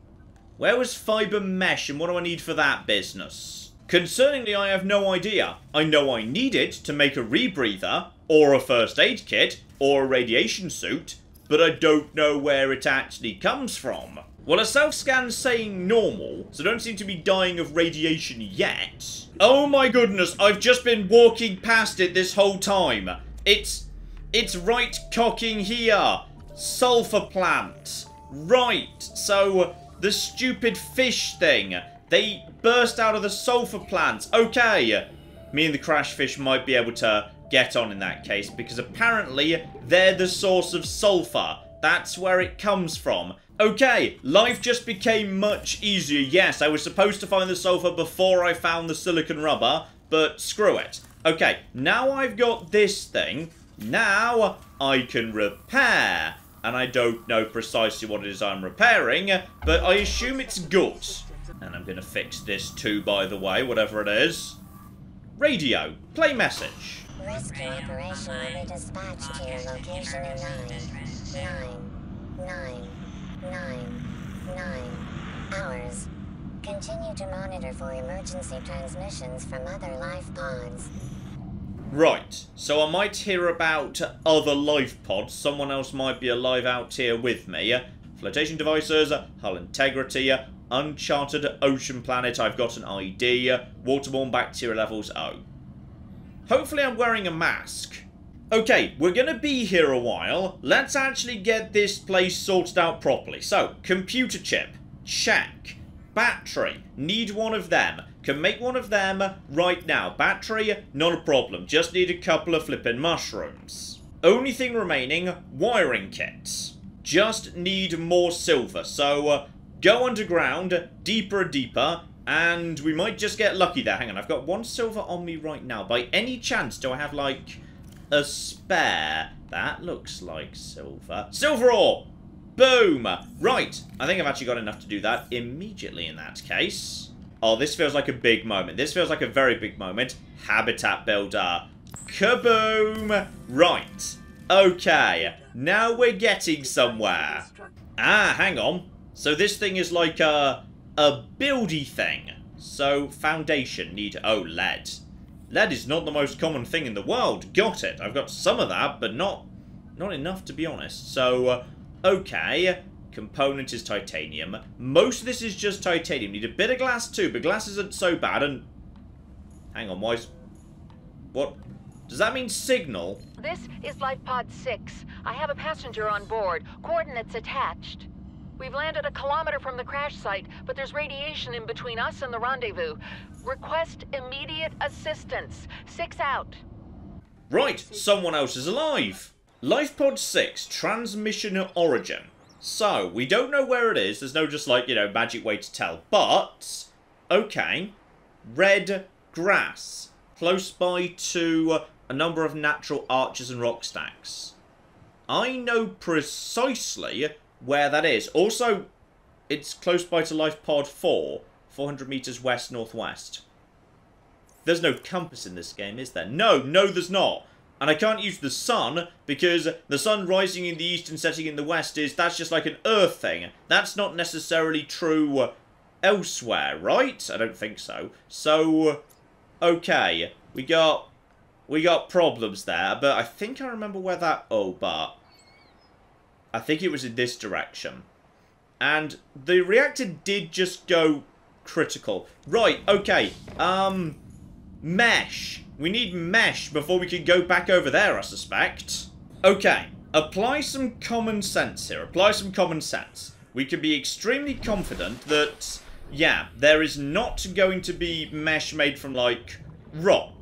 Where was fiber mesh and what do I need for that business? Concerningly, I have no idea. I know I need it to make a rebreather, or a first aid kit, or a radiation suit, but I don't know where it actually comes from. Well, a self-scan's saying normal, so don't seem to be dying of radiation yet. Oh my goodness, I've just been walking past it this whole time. It's... it's right cocking here. Sulfur plant. Right, so the stupid fish thing. They burst out of the sulfur plants. Okay. Me and the crash fish might be able to get on in that case, because apparently they're the source of sulfur. That's where it comes from. Okay, life just became much easier. Yes, I was supposed to find the sulfur before I found the silicon rubber, but screw it. Okay, now I've got this thing. Now I can repair. And I don't know precisely what it is I'm repairing, but I assume it's good. And I'm going to fix this too, by the way, whatever it is. Radio. Play message. Rescue operation will be dispatched to your location in nine. nine. nine. Nine, nine hours. Continue to monitor for emergency transmissions from other life pods. Right, so I might hear about other life pods. Someone else might be alive out here with me. Flotation devices, hull integrity, uncharted ocean planet, I've got an I D, waterborne bacteria levels, oh. Hopefully I'm wearing a mask. Okay, we're going to be here a while. Let's actually get this place sorted out properly. So, computer chip. Check. Battery. Need one of them. Can make one of them right now. Battery, not a problem. Just need a couple of flippin' mushrooms. Only thing remaining, wiring kits. Just need more silver. So, uh, go underground, deeper and deeper, and we might just get lucky there. Hang on, I've got one silver on me right now. By any chance, do I have, like... a spare. That looks like silver. Silver ore! Boom! Right. I think I've actually got enough to do that immediately in that case. Oh, this feels like a big moment. This feels like a very big moment. Habitat builder. Kaboom! Right. Okay. Now we're getting somewhere. Ah, hang on. So this thing is like a... a buildy thing. So, foundation need... Oh, lead. Lead is not the most common thing in the world. Got it. I've got some of that, but not not enough, to be honest. So, uh, okay. Component is titanium. Most of this is just titanium. Need a bit of glass, too, but glass isn't so bad. And hang on, why is... What? Does that mean signal? This is Life Pod six. I have a passenger on board. Coordinates attached. We've landed a kilometer from the crash site, but there's radiation in between us and the rendezvous. Request immediate assistance. Six out. Right, someone else is alive! Life Pod six, Transmission Origin. So, we don't know where it is, there's no just like, you know, magic way to tell, but... Okay. Red grass. Close by to a number of natural arches and rock stacks. I know precisely where that is. Also, it's close by to Life Pod four, four hundred metres west-northwest. There's no compass in this game, is there? No, no there's not. And I can't use the sun, because the sun rising in the east and setting in the west is, that's just like an Earth thing. That's not necessarily true elsewhere, right? I don't think so. So, okay. We got, we got problems there, but I think I remember where that... Oh, but... I think it was in this direction. And the reactor did just go critical. Right, okay. Um... Mesh. We need mesh before we can go back over there, I suspect. Okay, apply some common sense here. Apply some common sense. We can be extremely confident that, yeah, there is not going to be mesh made from, like, rock.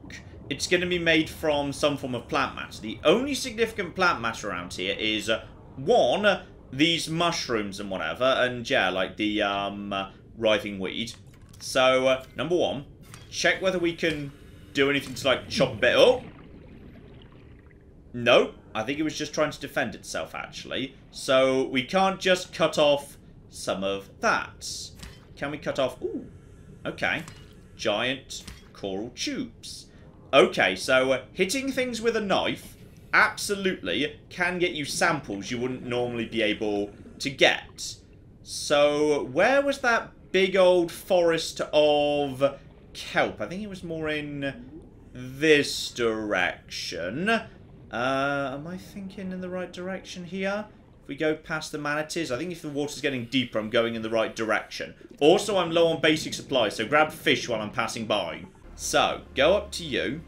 It's going to be made from some form of plant matter. The only significant plant matter around here is, uh, one, these mushrooms and whatever, and, yeah, like the, um, uh, writhing weed. So, uh, number one. Check whether we can do anything to, like, chop a bit up. Nope. I think it was just trying to defend itself, actually. So, we can't just cut off some of that. Can we cut off... Ooh. Okay. Giant coral tubes. Okay, so uh, hitting things with a knife absolutely can get you samples you wouldn't normally be able to get. So, where was that big old forest of... kelp. I think it was more in this direction. Uh, am I thinking in the right direction here? If we go past the manatees, I think if the water's getting deeper, I'm going in the right direction. Also, I'm low on basic supplies, so grab fish while I'm passing by. So, go up to you,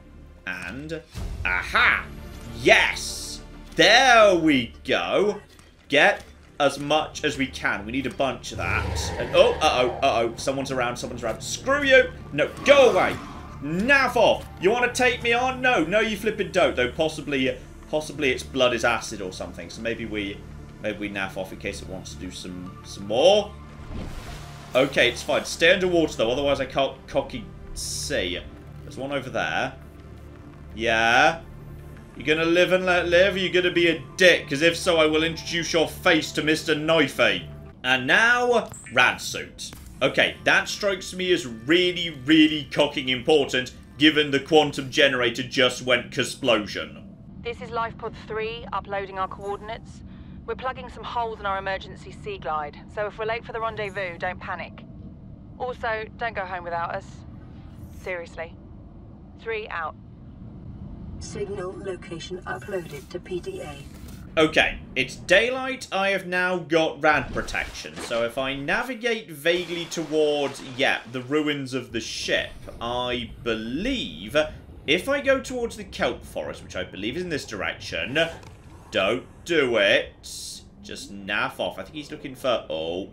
and... Aha! Yes! There we go! Get as much as we can. We need a bunch of that. And, oh, uh-oh, uh-oh. Someone's around, someone's around. Screw you! No, go away! Naff off! You want to take me on? No, no, you flippin' don't. Though possibly, possibly its blood is acid or something. So maybe we, maybe we naff off in case it wants to do some, some more. Okay, it's fine. Stay underwater, though. Otherwise, I can't cocky see. There's one over there. Yeah. You gonna live and let live, or you gonna be a dick? Because if so, I will introduce your face to Mister Knifey. And now, rad suit. Okay, that strikes me as really, really cocking important, given the quantum generator just went explosion. This is Life Pod three, uploading our coordinates. We're plugging some holes in our emergency sea glide, so if we're late for the rendezvous, don't panic. Also, don't go home without us. Seriously. Three out. Signal location uploaded to P D A. Okay, it's daylight. I have now got rad protection. So if I navigate vaguely towards, yeah, the ruins of the ship, I believe if I go towards the kelp forest, which I believe is in this direction, don't do it. Just naff off. I think he's looking for, oh,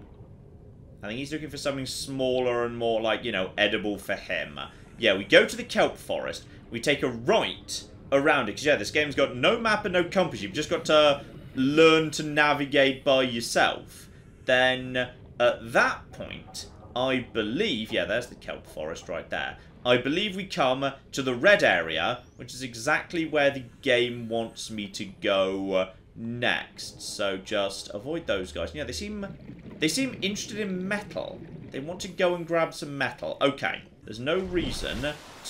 I think he's looking for something smaller and more like, you know, edible for him. Yeah, we go to the kelp forest. We take a right around it. Because, yeah, this game's got no map and no compass. You've just got to learn to navigate by yourself. Then, at that point, I believe... Yeah, there's the kelp forest right there. I believe we come to the red area, which is exactly where the game wants me to go next. So, just avoid those guys. Yeah, they seem, they seem interested in metal. They want to go and grab some metal. Okay. There's no reason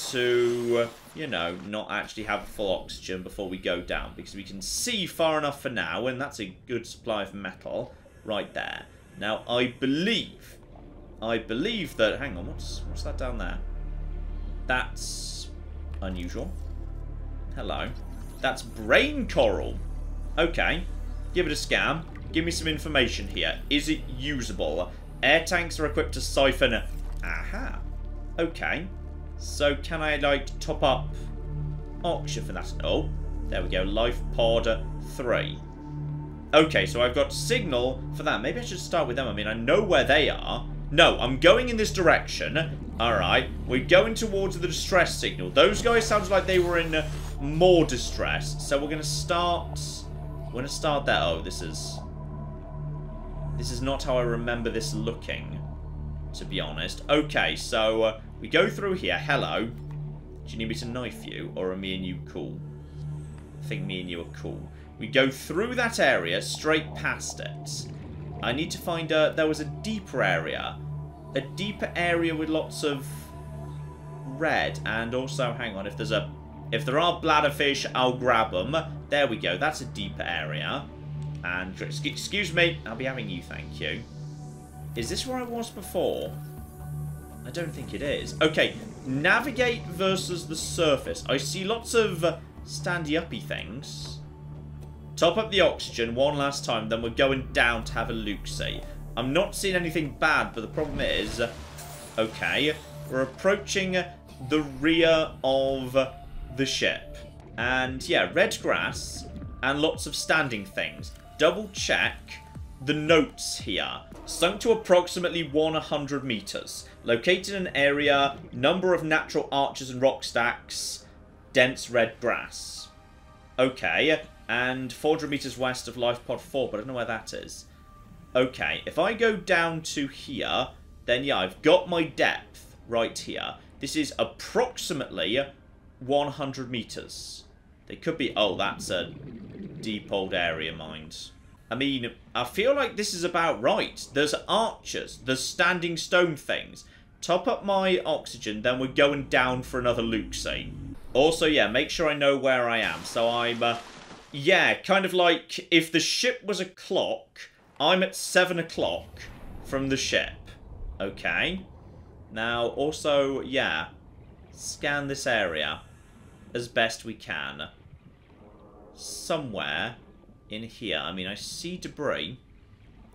to, you know, not actually have full oxygen before we go down. Because we can see far enough for now, and that's a good supply of metal right there. Now, I believe, I believe that... Hang on, what's, what's that down there? That's unusual. Hello. That's brain coral. Okay. Give it a scan. Give me some information here. Is it usable? Air tanks are equipped to siphon... Aha. Okay, so can I, like, top up auction for that? Oh, there we go, Life Pod three. Okay, so I've got signal for that. Maybe I should start with them. I mean, I know where they are. No, I'm going in this direction. All right, we're going towards the distress signal. Those guys sounded like they were in more distress. So we're gonna start. We're gonna start that. Oh, this is. This is not how I remember this looking, to be honest. Okay, so uh, we go through here. Hello. Do you need me to knife you, or are me and you cool? I think me and you are cool. We go through that area, straight past it. I need to find a... There was a deeper area. A deeper area with lots of red. And also, hang on, if there's a... If there are bladderfish, I'll grab them. There we go. That's a deeper area. And, excuse me, I'll be having you, thank you. Is this where I was before? I don't think it is. Okay, navigate versus the surface. I see lots of standy-uppy things. Top up the oxygen one last time, then we're going down to have a look-see. I'm not seeing anything bad, but the problem is... Okay, we're approaching the rear of the ship. And, yeah, red grass and lots of standing things. Double check the notes here. Sunk to approximately one hundred meters. Located in an area, number of natural arches and rock stacks, dense red grass. Okay, and four hundred meters west of life pod four, but I don't know where that is. Okay, if I go down to here, then yeah, I've got my depth right here. This is approximately one hundred meters. They could be... Oh, that's a deep old area, mind. I mean, I feel like this is about right. There's arches. There's standing stone things. Top up my oxygen, then we're going down for another look see. Also, yeah, make sure I know where I am. So I'm, uh, yeah, kind of like if the ship was a clock, I'm at seven o'clock from the ship. Okay. Now, also, yeah, scan this area as best we can. Somewhere... in here. I mean, I see debris.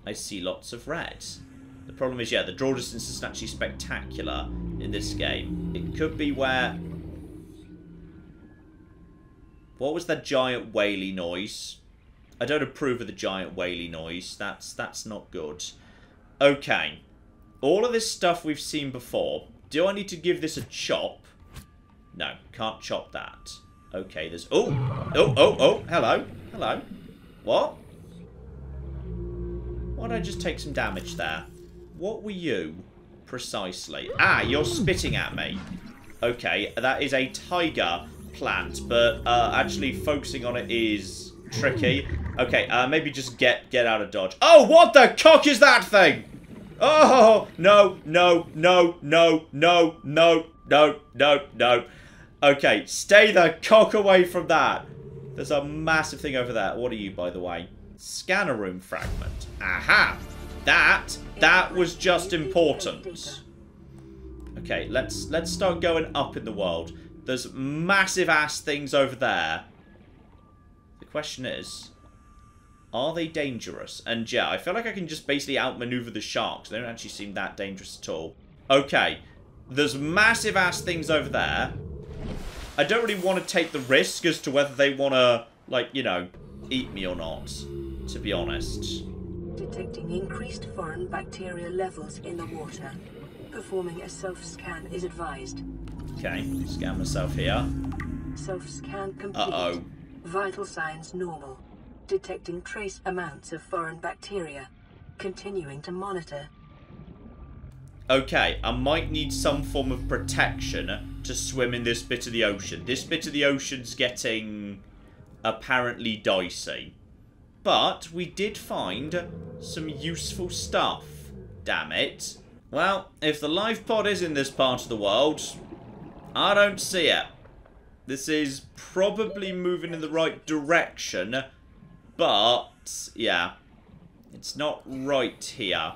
I see lots of red. The problem is, yeah, the draw distance isn't actually spectacular in this game. It could be where... What was that giant whaley noise? I don't approve of the giant whaley noise. That's, that's not good. Okay. All of this stuff we've seen before. Do I need to give this a chop? No. Can't chop that. Okay, there's... Oh! Oh, oh, oh! Hello. Hello. What? Why did I just take some damage there? What were you? Precisely. Ah, you're spitting at me. Okay, that is a tiger plant, but uh, actually focusing on it is tricky. Okay, uh, maybe just get get out of dodge. Oh, what the cock is that thing? Oh, no, no, no, no, no, no, no, no, no. Okay, stay the cock away from that. There's a massive thing over there. What are you, by the way? Scanner room fragment. Aha! That, that was just important. Okay, let's let's start going up in the world. There's massive-ass things over there. The question is, are they dangerous? And yeah, I feel like I can just basically outmaneuver the sharks. They don't actually seem that dangerous at all. Okay, there's massive-ass things over there. I don't really want to take the risk as to whether they want to, like, you know, eat me or not, to be honest. Detecting increased foreign bacteria levels in the water. Performing a self-scan is advised. Okay, scan myself here. Self-scan complete. Uh-oh. Vital signs normal. Detecting trace amounts of foreign bacteria. Continuing to monitor. Okay, I might need some form of protection to swim in this bit of the ocean. This bit of the ocean's getting apparently dicey. But we did find some useful stuff. Damn it. Well, if the life pod is in this part of the world, I don't see it. This is probably moving in the right direction, but, yeah, it's not right here.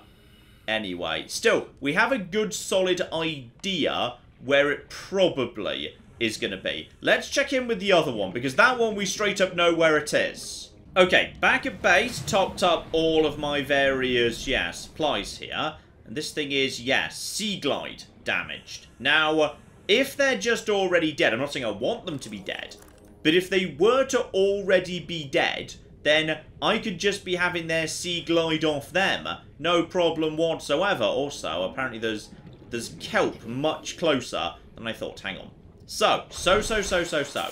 Anyway, still, we have a good solid idea where it probably is going to be. Let's check in with the other one, because that one we straight up know where it is. Okay, back at base, topped up all of my various, yeah, supplies here. And this thing is, yes, sea glide damaged. Now, if they're just already dead, I'm not saying I want them to be dead, but if they were to already be dead... then I could just be having their sea glide off them. No problem whatsoever. Also, apparently there's there's kelp much closer than I thought. Hang on. So, so, so, so, so, so.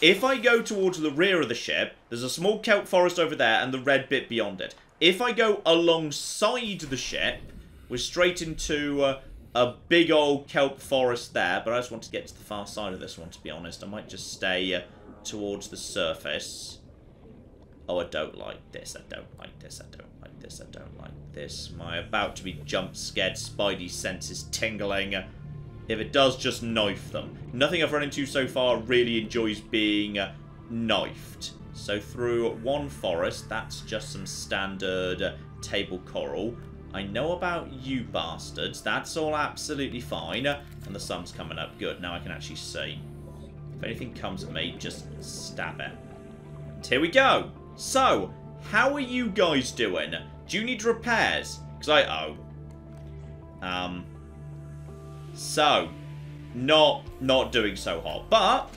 If I go towards the rear of the ship, there's a small kelp forest over there and the red bit beyond it. If I go alongside the ship, we're straight into uh, a big old kelp forest there. But I just want to get to the far side of this one, to be honest. I might just stay uh, towards the surface. Oh, I don't like this. I don't like this. I don't like this. I don't like this. My about-to-be jump-scared spidey senses tingling. If it does, just knife them. Nothing I've run into so far really enjoys being uh, knifed. So through one forest, that's just some standard uh, table coral. I know about you bastards. That's all absolutely fine. And the sun's coming up. Good. Now I can actually see. If anything comes at me, just stab it. And here we go. So, how are you guys doing? Do you need repairs? Because I... Oh. Um... So, not not doing so hot. But,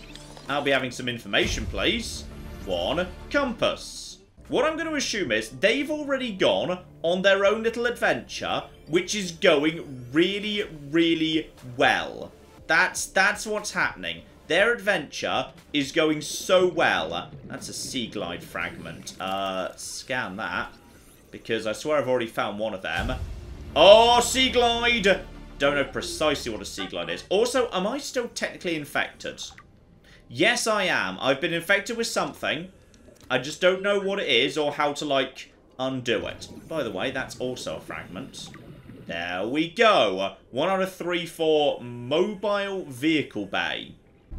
I'll be having some information, please. One, compass. What I'm going to assume is they've already gone on their own little adventure, which is going really, really well. That's, that's what's happening. Their adventure is going so well. That's a sea glide fragment. Uh, scan that, because I swear I've already found one of them. Oh, sea glide! Don't know precisely what a sea glide is. Also, am I still technically infected? Yes, I am. I've been infected with something. I just don't know what it is or how to, like, undo it. By the way, that's also a fragment. There we go. One out of three for mobile vehicle bay.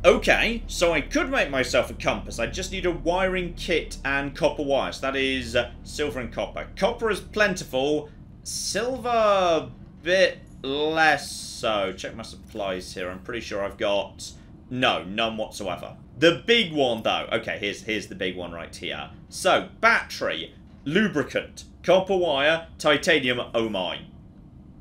Okay, so I could make myself a compass. I just need a wiring kit and copper wires. That is uh, silver and copper. Copper is plentiful. Silver, bit... less so. Check my supplies here. I'm pretty sure I've got... No, none whatsoever. The big one, though. Okay, here's here's the big one right here. So, battery, lubricant, copper wire, titanium, oh my.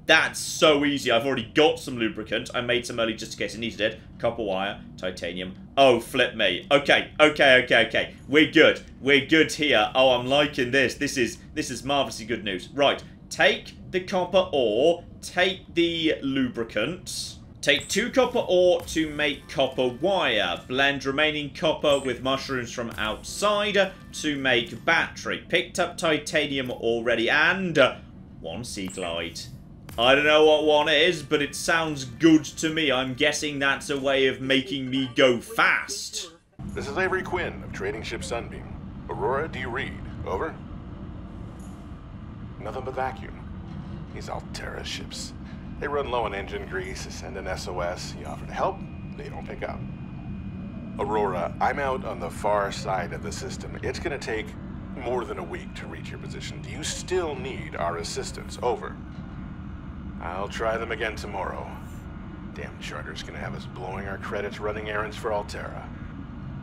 That's so easy. I've already got some lubricant. I made some early just in case I needed it. Copper wire, titanium. Oh, flip me. Okay, okay, okay, okay. We're good. We're good here. Oh, I'm liking this. This is, this is marvelously good news. Right, take the copper ore... Take the lubricant. Take two copper ore to make copper wire. Blend remaining copper with mushrooms from outside to make battery. Picked up titanium already and one sea glide. I don't know what one is, but it sounds good to me. I'm guessing that's a way of making me go fast. This is Avery Quinn of Trading Ship Sunbeam. Aurora, do you read? Over. Nothing but vacuum. These Alterra ships. They run low on engine grease, send an S O S, you offer to help, they don't pick up. Aurora, I'm out on the far side of the system. It's gonna take more than a week to reach your position. Do you still need our assistance? Over. I'll try them again tomorrow. Damn charter's gonna have us blowing our credits running errands for Alterra.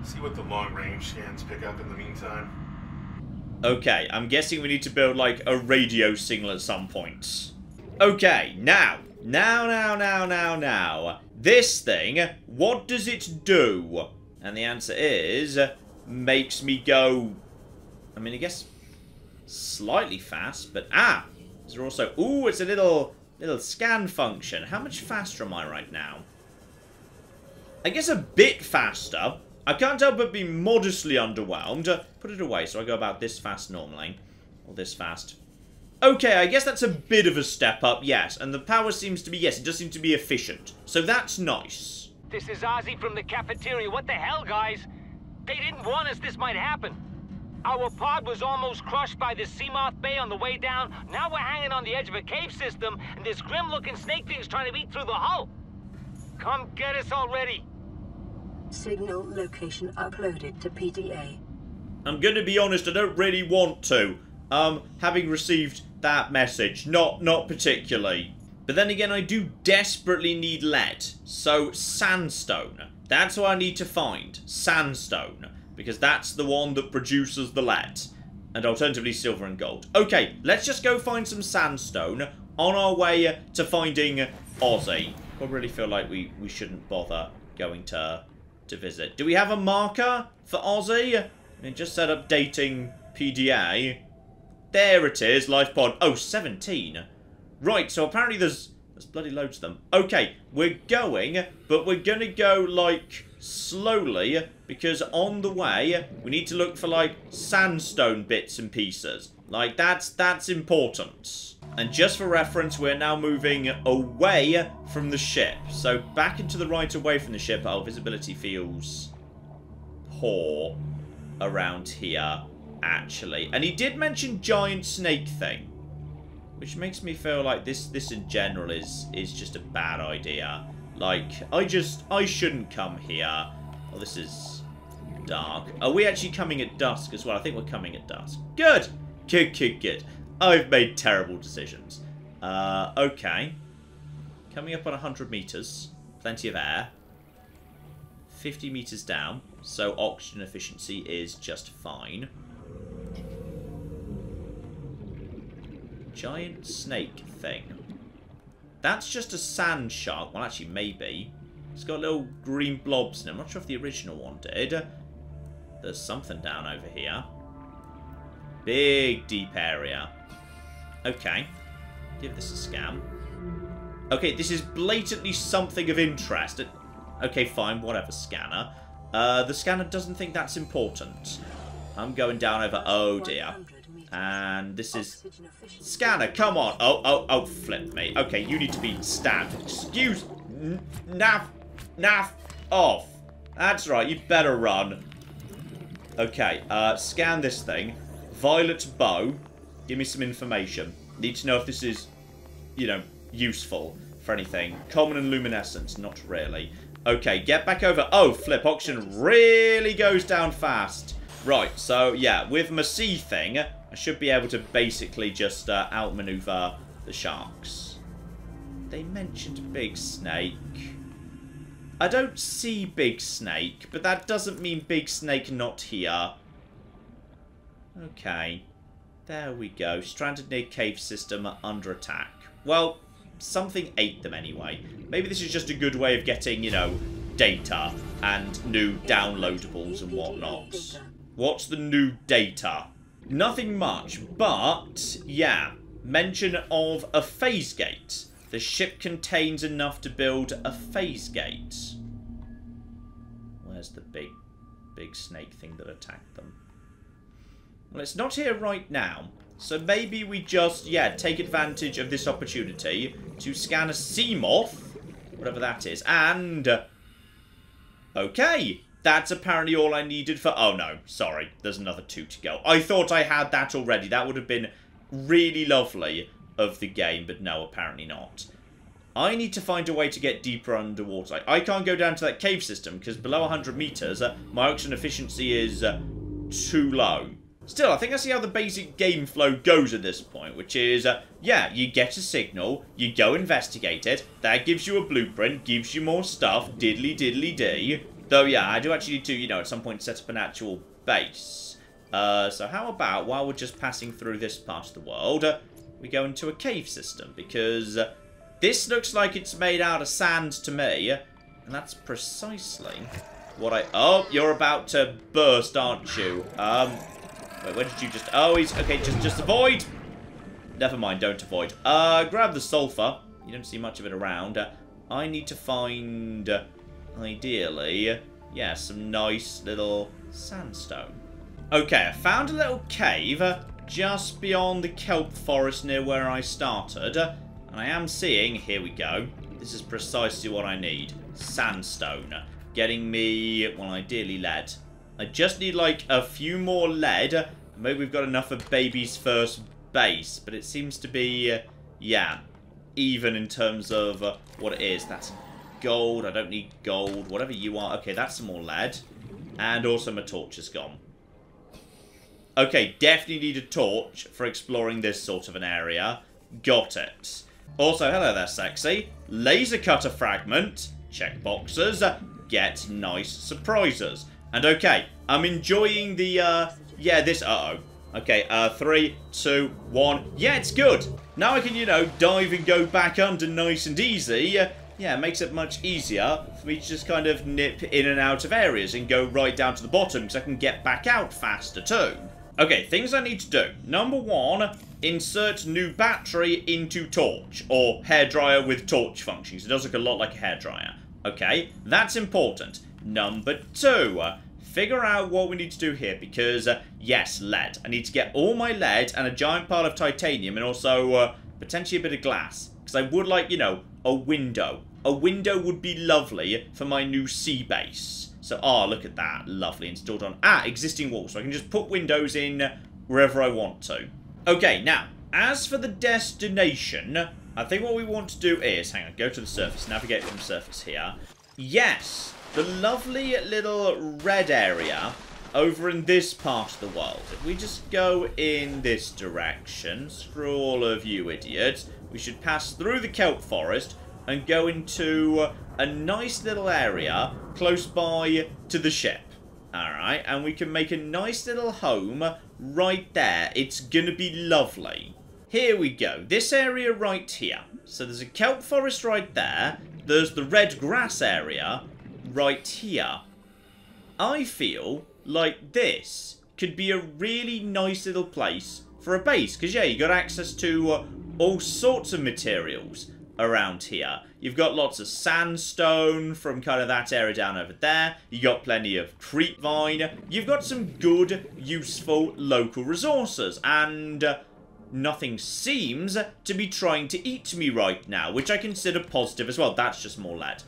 See what the long-range scans pick up in the meantime. Okay, I'm guessing we need to build, like, a radio signal at some point. Okay, now. Now, now, now, now, now. This thing, what does it do? And the answer is, makes me go... I mean, I guess slightly fast, but... Ah! Is there also... Ooh, it's a little, little scan function. How much faster am I right now? I guess a bit faster... I can't help but be modestly underwhelmed. Put it away, so I go about this fast normally. Or this fast. Okay, I guess that's a bit of a step up, yes. And the power seems to be, yes, it does seem to be efficient. So that's nice. This is Ozzy from the cafeteria. What the hell, guys? They didn't warn us this might happen. Our pod was almost crushed by the Seamoth Bay on the way down. Now we're hanging on the edge of a cave system, and this grim-looking snake thing's trying to eat through the hull. Come get us already. Signal location uploaded to P D A. I'm gonna be honest, I don't really want to. Um, having received that message. Not, not particularly. But then again, I do desperately need lead. So, sandstone. That's what I need to find. Sandstone. Because that's the one that produces the lead. And alternatively, silver and gold. Okay, let's just go find some sandstone on our way to finding Ozzy. I really feel like we, we shouldn't bother going to... to visit. Do we have a marker for Ozzy? It just said updating P D A. There it is, life pod. Oh, seventeen. Right, so apparently there's There's bloody loads of them. Okay, we're going, but we're going to go, like, slowly, because on the way, we need to look for, like, sandstone bits and pieces. Like, that's, that's important. And just for reference, we're now moving away from the ship. So, back into the right away from the ship. Our visibility feels poor around here, actually. And he did mention giant snake thing, which makes me feel like this this in general is is just a bad idea. Like, I just I shouldn't come here. Oh, this is dark. Are we actually coming at dusk as well? I think we're coming at dusk. Good, good, good, good. I've made terrible decisions. Uh, okay. Coming up on one hundred meters. Plenty of air. fifty meters down. So oxygen efficiency is just fine. Giant snake thing. That's just a sand shark. Well, actually, maybe. It's got little green blobs in it. I'm not sure if the original one did. There's something down over here. Big, deep area. Okay. Give this a scan. Okay, this is blatantly something of interest. Okay, fine. Whatever, scanner. Uh, the scanner doesn't think that's important. I'm going down over... Oh, dear. And this is... Scanner, come on. Oh, oh, oh, flip me. Okay, you need to be stabbed. Excuse... Naff... Naff... Off. That's right, you better run. Okay, uh, scan this thing. Violet bow. Give me some information. Need to know if this is, you know, useful for anything. Common and luminescence, not really. Okay, get back over. Oh, flip. Oxygen really goes down fast. Right, so, yeah, with my sea thing... I should be able to basically just uh, outmaneuver the sharks. They mentioned a big snake. I don't see big snake, but that doesn't mean big snake not here. Okay. There we go. Stranded near cave system under attack. Well, something ate them anyway. Maybe this is just a good way of getting, you know, data and new downloadables and whatnot. What's the new data? Nothing much, but, yeah, mention of a phase gate. The ship contains enough to build a phase gate. Where's the big, big snake thing that attacked them? Well, it's not here right now, so maybe we just, yeah, take advantage of this opportunity to scan a Seamoth, whatever that is, and... Okay! That's apparently all I needed for... Oh, no. Sorry. There's another two to go. I thought I had that already. That would have been really lovely of the game, but no, apparently not. I need to find a way to get deeper underwater. I can't go down to that cave system, because below one hundred meters, uh, my oxygen efficiency is uh, too low. Still, I think I see how the basic game flow goes at this point, which is, uh, yeah, you get a signal, you go investigate it, that gives you a blueprint, gives you more stuff, diddly-diddly-dee... Though, yeah, I do actually need to, you know, at some point set up an actual base. Uh, so how about, while we're just passing through this part of the world, uh, we go into a cave system? Because uh, this looks like it's made out of sand to me. And that's precisely what I... Oh, you're about to burst, aren't you? Um, wait, where did you just... Oh, he's... Okay, just, just avoid! Never mind, don't avoid. Uh, grab the sulfur. You don't see much of it around. Uh, I need to find... Uh, Ideally, yeah, some nice little sandstone. Okay, I found a little cave just beyond the kelp forest near where I started. And I am seeing, here we go, this is precisely what I need. Sandstone. Getting me, well, ideally lead. I just need, like, a few more lead. Maybe we've got enough for baby's first base. But it seems to be, yeah, even in terms of what it is. That's... Gold, I don't need gold, whatever you are. Okay, that's some more lead. And also my torch is gone. Okay, definitely need a torch for exploring this sort of an area. Got it. Also, hello there, sexy. Laser cutter fragment. Check boxes. Get nice surprises. And okay, I'm enjoying the, uh, yeah, this, uh-oh. Okay, uh, three, two, one. Yeah, it's good. Now I can, you know, dive and go back under nice and easy. Yeah, it makes it much easier for me to just kind of nip in and out of areas and go right down to the bottom because I can get back out faster too. Okay, things I need to do. Number one, insert new battery into torch, or hairdryer with torch functions. It does look a lot like a hairdryer. Okay, that's important. Number two, figure out what we need to do here, because, uh, yes, lead. I need to get all my lead and a giant pile of titanium, and also uh, potentially a bit of glass. Because I would like, you know, a window. A window would be lovely for my new sea base. So, ah, oh, look at that. Lovely. Installed on, ah, existing walls. So I can just put windows in wherever I want to. Okay, now, as for the destination, I think what we want to do is, hang on, go to the surface, navigate from surface here. Yes, the lovely little red area over in this part of the world. If we just go in this direction, screw all of you idiots, we should pass through the kelp forest and go into a nice little area close by to the ship. Alright, and we can make a nice little home right there. It's gonna be lovely. Here we go. This area right here. So there's a kelp forest right there. There's the red grass area right here. I feel like this could be a really nice little place for a base. Because, yeah, you got access to uh, all sorts of materials around here. You've got lots of sandstone from kind of that area down over there. You got plenty of creep vine. You've got some good, useful local resources. And uh, nothing seems to be trying to eat me right now, which I consider positive as well. That's just more lead.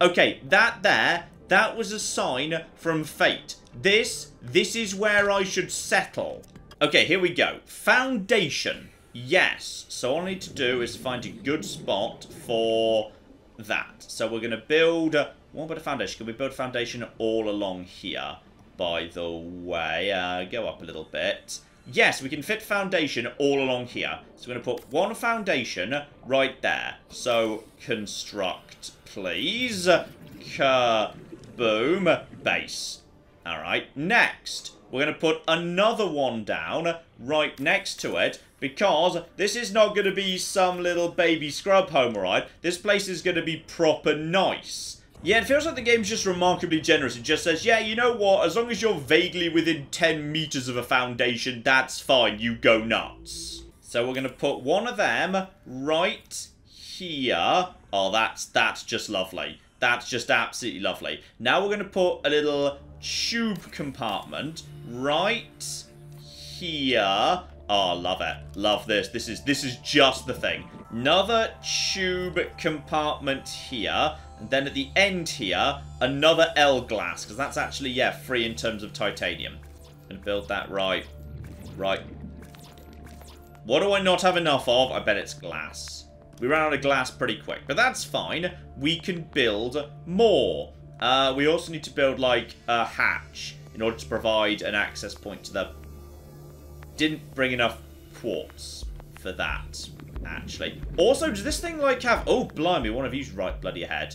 Okay, that there, that was a sign from fate. This, this is where I should settle. Okay, here we go. Foundation. Yes, so all I need to do is find a good spot for that. So we're going to build, uh, what about a foundation? Can we build a foundation all along here, by the way? Uh, go up a little bit. Yes, we can fit foundation all along here. So we're going to put one foundation right there. So construct, please. Kaboom. Base. All right, next. We're going to put another one down right next to it, because this is not going to be some little baby scrub home, alright? This place is going to be proper nice. Yeah, it feels like the game's just remarkably generous. It just says, yeah, you know what? As long as you're vaguely within ten meters of a foundation, that's fine. You go nuts. So we're going to put one of them right here. Oh, that's, that's just lovely. That's just absolutely lovely. Now we're going to put a little tube compartment right here. Oh, love it. Love this. This is this is just the thing. Another tube compartment here. And then at the end here, another L glass. Because that's actually, yeah, free in terms of titanium. And build that right. Right. What do I not have enough of? I bet it's glass. We ran out of glass pretty quick. But that's fine. We can build more. Uh, we also need to build, like, a hatch in order to provide an access point to the... Didn't bring enough quartz for that, actually. Also, does this thing, like, have... Oh, blimey, one of you's right bloody ahead.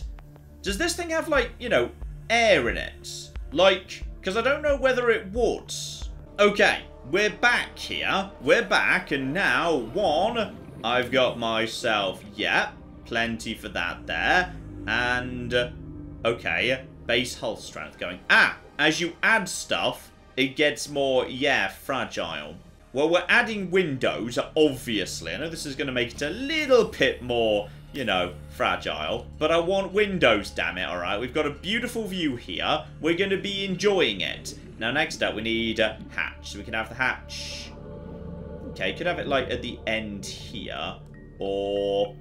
Does this thing have, like, you know, air in it? Like, because I don't know whether it would. Okay, we're back here. We're back, and now, one, I've got myself... Yeah, plenty for that there. And... Uh, okay, base hull strength going. Ah, as you add stuff, it gets more, yeah, fragile. Well, we're adding windows, obviously. I know this is going to make it a little bit more, you know, fragile. But I want windows, damn it, all right? We've got a beautiful view here. We're going to be enjoying it. Now, next up, we need a hatch. So we can have the hatch. Okay, could have it, like, at the end here. Or...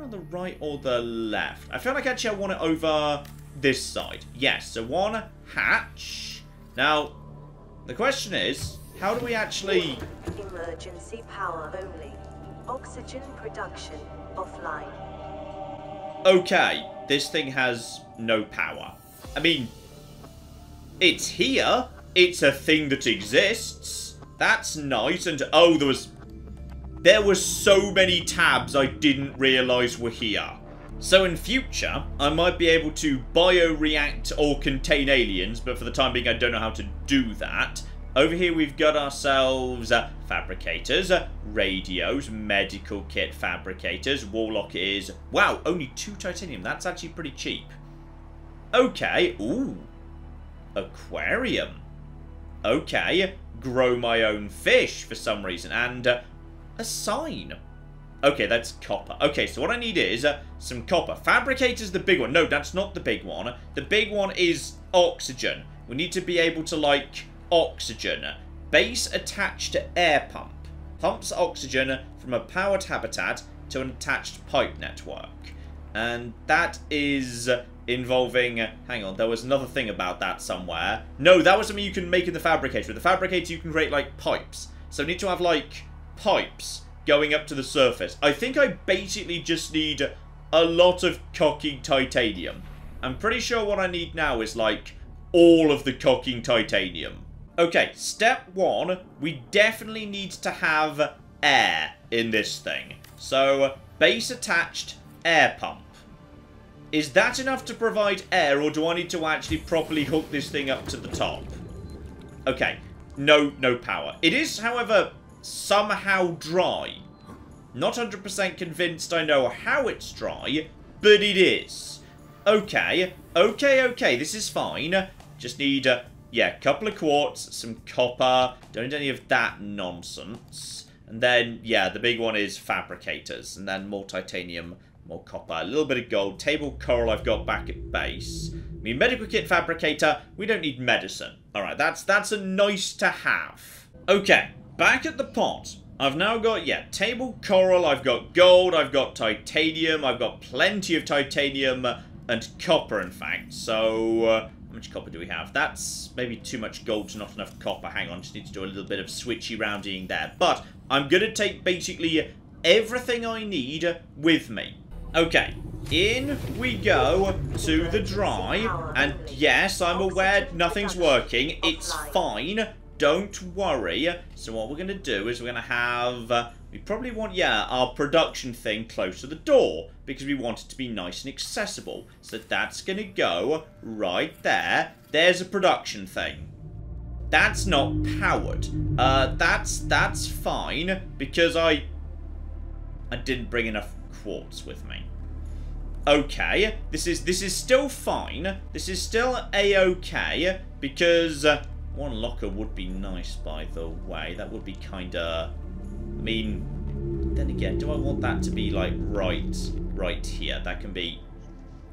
on the right or the left? I feel like actually I want it over this side. Yes, so one hatch. Now, the question is, how do we actually... Emergency power only. Oxygen production offline. Okay, this thing has no power. I mean, it's here. It's a thing that exists. That's nice. And oh, there was... There were so many tabs I didn't realise were here. So in future, I might be able to bioreact or contain aliens, but for the time being I don't know how to do that. Over here we've got ourselves uh, fabricators, uh, radios, medical kit fabricators. Warlock is, wow, only two titanium. That's actually pretty cheap. Okay, ooh. Aquarium. Okay, grow my own fish for some reason, and... Uh, a sign. Okay, that's copper. Okay, so what I need is uh, some copper. Fabricator's the big one. No, that's not the big one. The big one is oxygen. We need to be able to, like, oxygen. Base attached to air pump. Pumps oxygen from a powered habitat to an attached pipe network. And that is involving... Hang on, there was another thing about that somewhere. No, that was something you can make in the fabricator. With the fabricator, you can create, like, pipes. So we need to have, like, pipes going up to the surface. I think I basically just need a lot of cocking titanium. I'm pretty sure what I need now is, like, all of the cocking titanium. Okay, step one, we definitely need to have air in this thing. So, base attached air pump. Is that enough to provide air, or do I need to actually properly hook this thing up to the top? Okay, no, no power. It is, however, somehow dry. Not one hundred percent convinced I know how it's dry, but it is. Okay, okay, okay, this is fine. Just need, uh, yeah, a couple of quartz, some copper. Don't need any of that nonsense. And then, yeah, the big one is fabricators. And then more titanium, more copper, a little bit of gold. Table coral I've got back at base. I mean, medical kit fabricator, we don't need medicine. All right, that's, that's a nice to have. Okay. Back at the pot, I've now got, yeah, table coral, I've got gold, I've got titanium, I've got plenty of titanium and copper, in fact. So, uh, how much copper do we have? That's maybe too much gold, not enough copper. Hang on, just need to do a little bit of switchy roundying there. But I'm going to take basically everything I need with me. Okay, in we go to the dry. And yes, I'm aware nothing's working. It's fine. Don't worry. So what we're going to do is we're going to have... Uh, we probably want, yeah, our production thing close to the door. Because we want it to be nice and accessible. So that's going to go right there. There's a production thing. That's not powered. Uh, that's, that's fine. Because I... I didn't bring enough quartz with me. Okay. This is, this is still fine. This is still A-okay. Because... Uh, one locker would be nice, by the way. That would be kind of... I mean, then again, do I want that to be, like, right right here? That can be...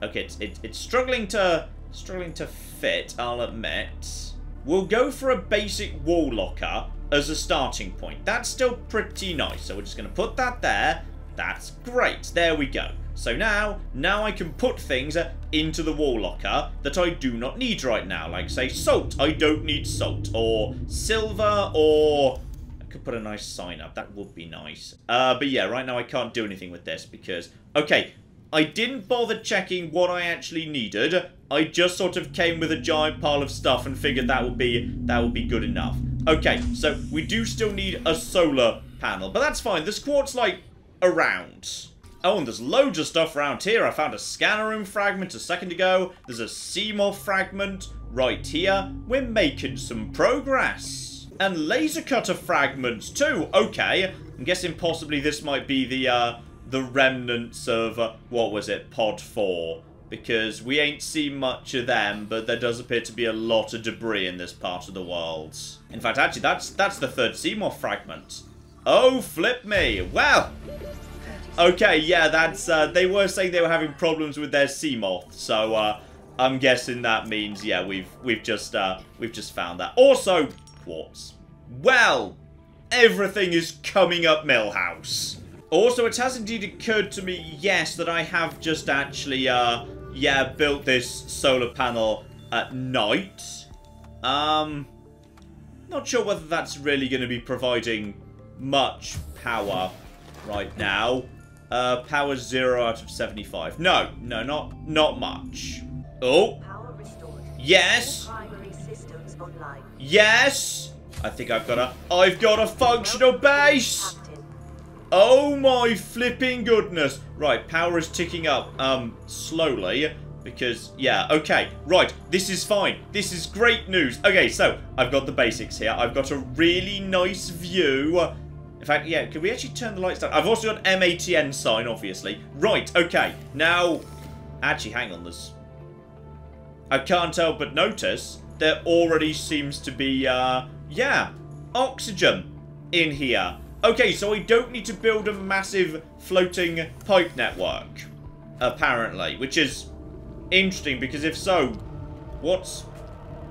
Okay, it's, it, it's struggling to struggling to fit, I'll admit. We'll go for a basic wall locker as a starting point. That's still pretty nice. So we're just going to put that there. That's great. There we go. So now, now I can put things into the wall locker that I do not need right now. Like, say, salt. I don't need salt. Or silver, or... I could put a nice sign up. That would be nice. Uh, but yeah, right now I can't do anything with this because... Okay, I didn't bother checking what I actually needed. I just sort of came with a giant pile of stuff and figured that would be, that would be good enough. Okay, so we do still need a solar panel. But that's fine. There's quartz, like, around... Oh, and there's loads of stuff around here. I found a scanner room fragment a second ago. There's a Seamoth fragment right here. We're making some progress. And laser cutter fragments too. Okay, I'm guessing possibly this might be the uh, the remnants of, uh, what was it, pod four. Because we ain't seen much of them, but there does appear to be a lot of debris in this part of the world. In fact, actually, that's, that's the third Seamoth fragment. Oh, flip me. Well... Okay, yeah, that's, uh, they were saying they were having problems with their Seamoth, so, uh, I'm guessing that means, yeah, we've, we've just, uh, we've just found that. Also, quartz. Well, everything is coming up Millhouse. Also, it has indeed occurred to me, yes, that I have just actually, uh, yeah, built this solar panel at night. Um, not sure whether that's really going to be providing much power right now. Uh, power zero out of seventy-five. No, no, not not much. Oh. Power restored. Yes. Primary systems online. Yes. I think I've got a. I've got a functional base. Oh my flipping goodness! Right, power is ticking up. Um, slowly because yeah. Okay. Right. This is fine. This is great news. Okay, so I've got the basics here. I've got a really nice view. In fact, yeah, can we actually turn the lights down? I've also got an M A T N sign, obviously. Right, okay. Now, actually, hang on, there's... I can't help but notice there already seems to be, uh, yeah, oxygen in here. Okay, so I don't need to build a massive floating pipe network, apparently, which is interesting, because if so, what's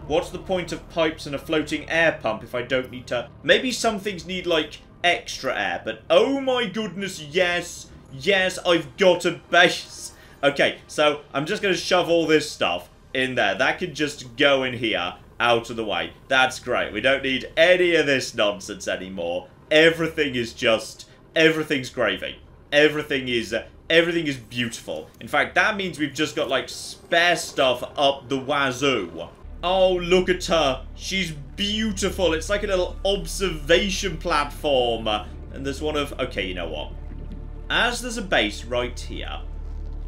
what's the point of pipes and a floating air pump if I don't need to... Maybe some things need, like, extra air, but oh my goodness, yes, yes, I've got a base. Okay, so I'm just going to shove all this stuff in there. That could just go in here, out of the way. That's great. We don't need any of this nonsense anymore. Everything is just, everything's gravy. Everything is, everything is beautiful. In fact, that means we've just got, like, spare stuff up the wazoo. Oh, look at her. She's beautiful. It's like a little observation platform. And there's one of... Okay, you know what? As there's a base right here,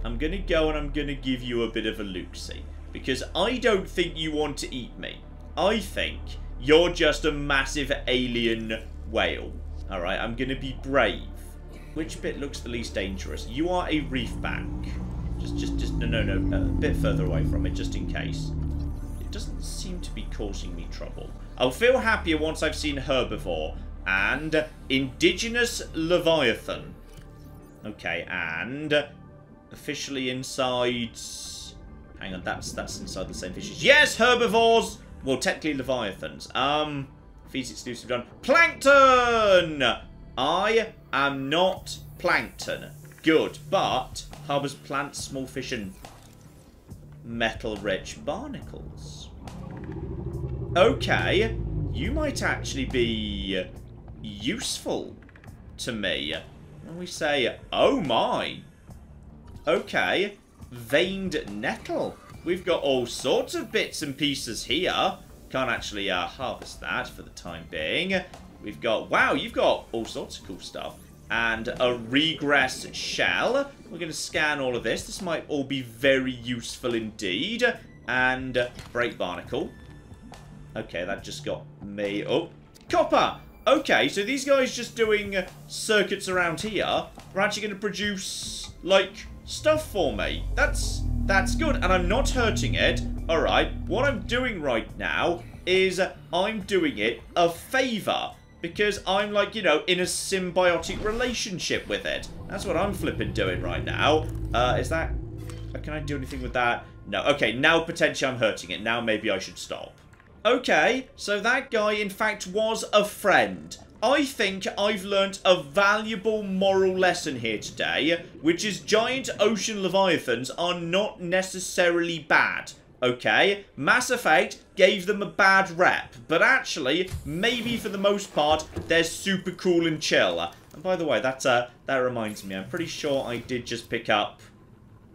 I'm going to go and I'm going to give you a bit of a lootsie. Because I don't think you want to eat me. I think you're just a massive alien whale. Alright, I'm going to be brave. Which bit looks the least dangerous? You are a reefback. Just, just, just... No, no, no. A bit further away from it, just in case. Doesn't seem to be causing me trouble. I'll feel happier once I've seen herbivore and indigenous leviathan. Okay, and officially inside. Hang on, that's that's inside the same fishes. Yes, herbivores. Well, technically leviathans. Um, feeds exclusive done. Plankton. I am not plankton. Good, but harbors plants, small fish, and metal-rich barnacles. Okay, you might actually be useful to me. And we say, oh my. Okay, veined nettle. We've got all sorts of bits and pieces here. Can't actually uh, harvest that for the time being. We've got, wow, you've got all sorts of cool stuff. And a regress shell. We're going to scan all of this. This might all be very useful indeed. And break barnacle. Okay, that just got me up. Copper! Okay, so these guys just doing circuits around here. They're actually going to produce, like, stuff for me. That's that's good, and I'm not hurting it. Alright, what I'm doing right now is I'm doing it a favour. Because I'm, like, you know, in a symbiotic relationship with it. That's what I'm flipping doing right now. Uh, is that... Can I do anything with that? No. Okay, now potentially I'm hurting it. Now maybe I should stop. Okay, so that guy, in fact, was a friend. I think I've learnt a valuable moral lesson here today, which is giant ocean leviathans are not necessarily bad, okay? Mass Effect gave them a bad rep, but actually, maybe for the most part, they're super cool and chill. And by the way, that, uh, that reminds me, I'm pretty sure I did just pick up...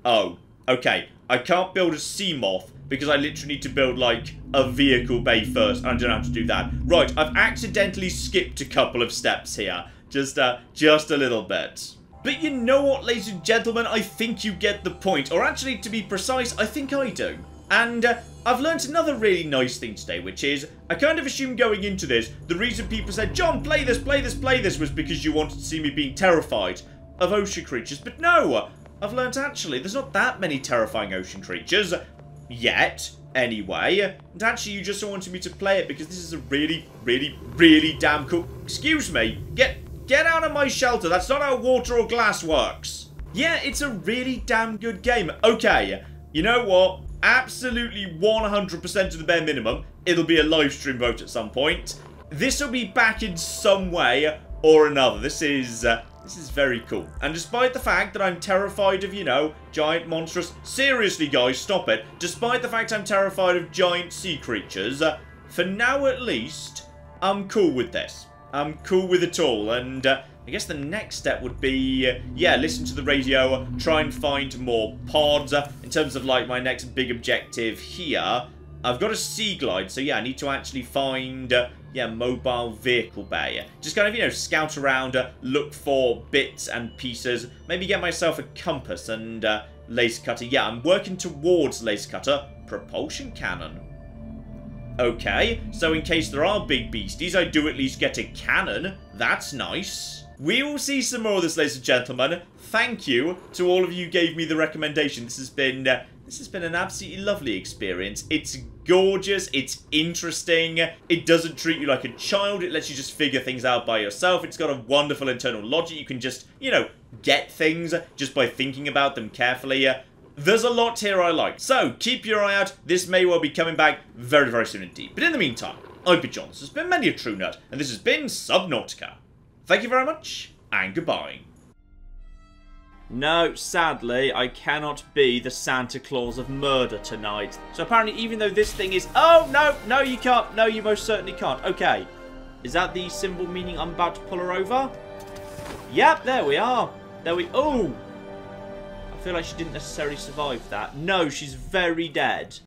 Oh, okay, I can't build a Seamoth, because I literally need to build, like, a vehicle bay first. I don't know how to do that. Right, I've accidentally skipped a couple of steps here. Just, uh, just a little bit. But you know what, ladies and gentlemen? I think you get the point. Or actually, to be precise, I think I do. And uh, I've learnt another really nice thing today, which is, I kind of assumed going into this, the reason people said, John, play this, play this, play this, was because you wanted to see me being terrified of ocean creatures. But no, I've learnt actually, there's not that many terrifying ocean creatures. Yet, anyway. And actually, you just wanted me to play it because this is a really, really, really damn cool... Excuse me. Get get out of my shelter. That's not how water or glass works. Yeah, it's a really damn good game. Okay, you know what? Absolutely one hundred percent to the bare minimum. It'll be a live stream vote at some point. This will be back in some way or another. This is... Uh, This is very cool. And despite the fact that I'm terrified of, you know, giant monstrous... Seriously, guys, stop it. Despite the fact I'm terrified of giant sea creatures, uh, for now at least, I'm cool with this. I'm cool with it all. And uh, I guess the next step would be, uh, yeah, listen to the radio, try and find more pods. Uh, in terms of, like, my next big objective here, I've got a sea glide. So, yeah, I need to actually find... Uh, Yeah, mobile vehicle bay. Just kind of, you know, scout around, uh, look for bits and pieces. Maybe get myself a compass and uh, lace cutter. Yeah, I'm working towards lace cutter. Propulsion cannon. Okay, so in case there are big beasties, I do at least get a cannon. That's nice. We will see some more of this, ladies and gentlemen. Thank you to all of you who gave me the recommendation. This has been... Uh, This has been an absolutely lovely experience. It's gorgeous, it's interesting, it doesn't treat you like a child, it lets you just figure things out by yourself, it's got a wonderful internal logic, you can just, you know, get things just by thinking about them carefully. There's a lot here I like, so keep your eye out, this may well be coming back very, very soon indeed. But in the meantime, I've been John, this has been Many a True Nerd, and this has been Subnautica. Thank you very much, and goodbye. No, sadly, I cannot be the Santa Claus of murder tonight. So apparently, even though this thing is... Oh, no, no, you can't. No, you most certainly can't. Okay. Is that the symbol meaning I'm about to pull her over? Yep, there we are. There we... Oh! I feel like she didn't necessarily survive that. No, she's very dead.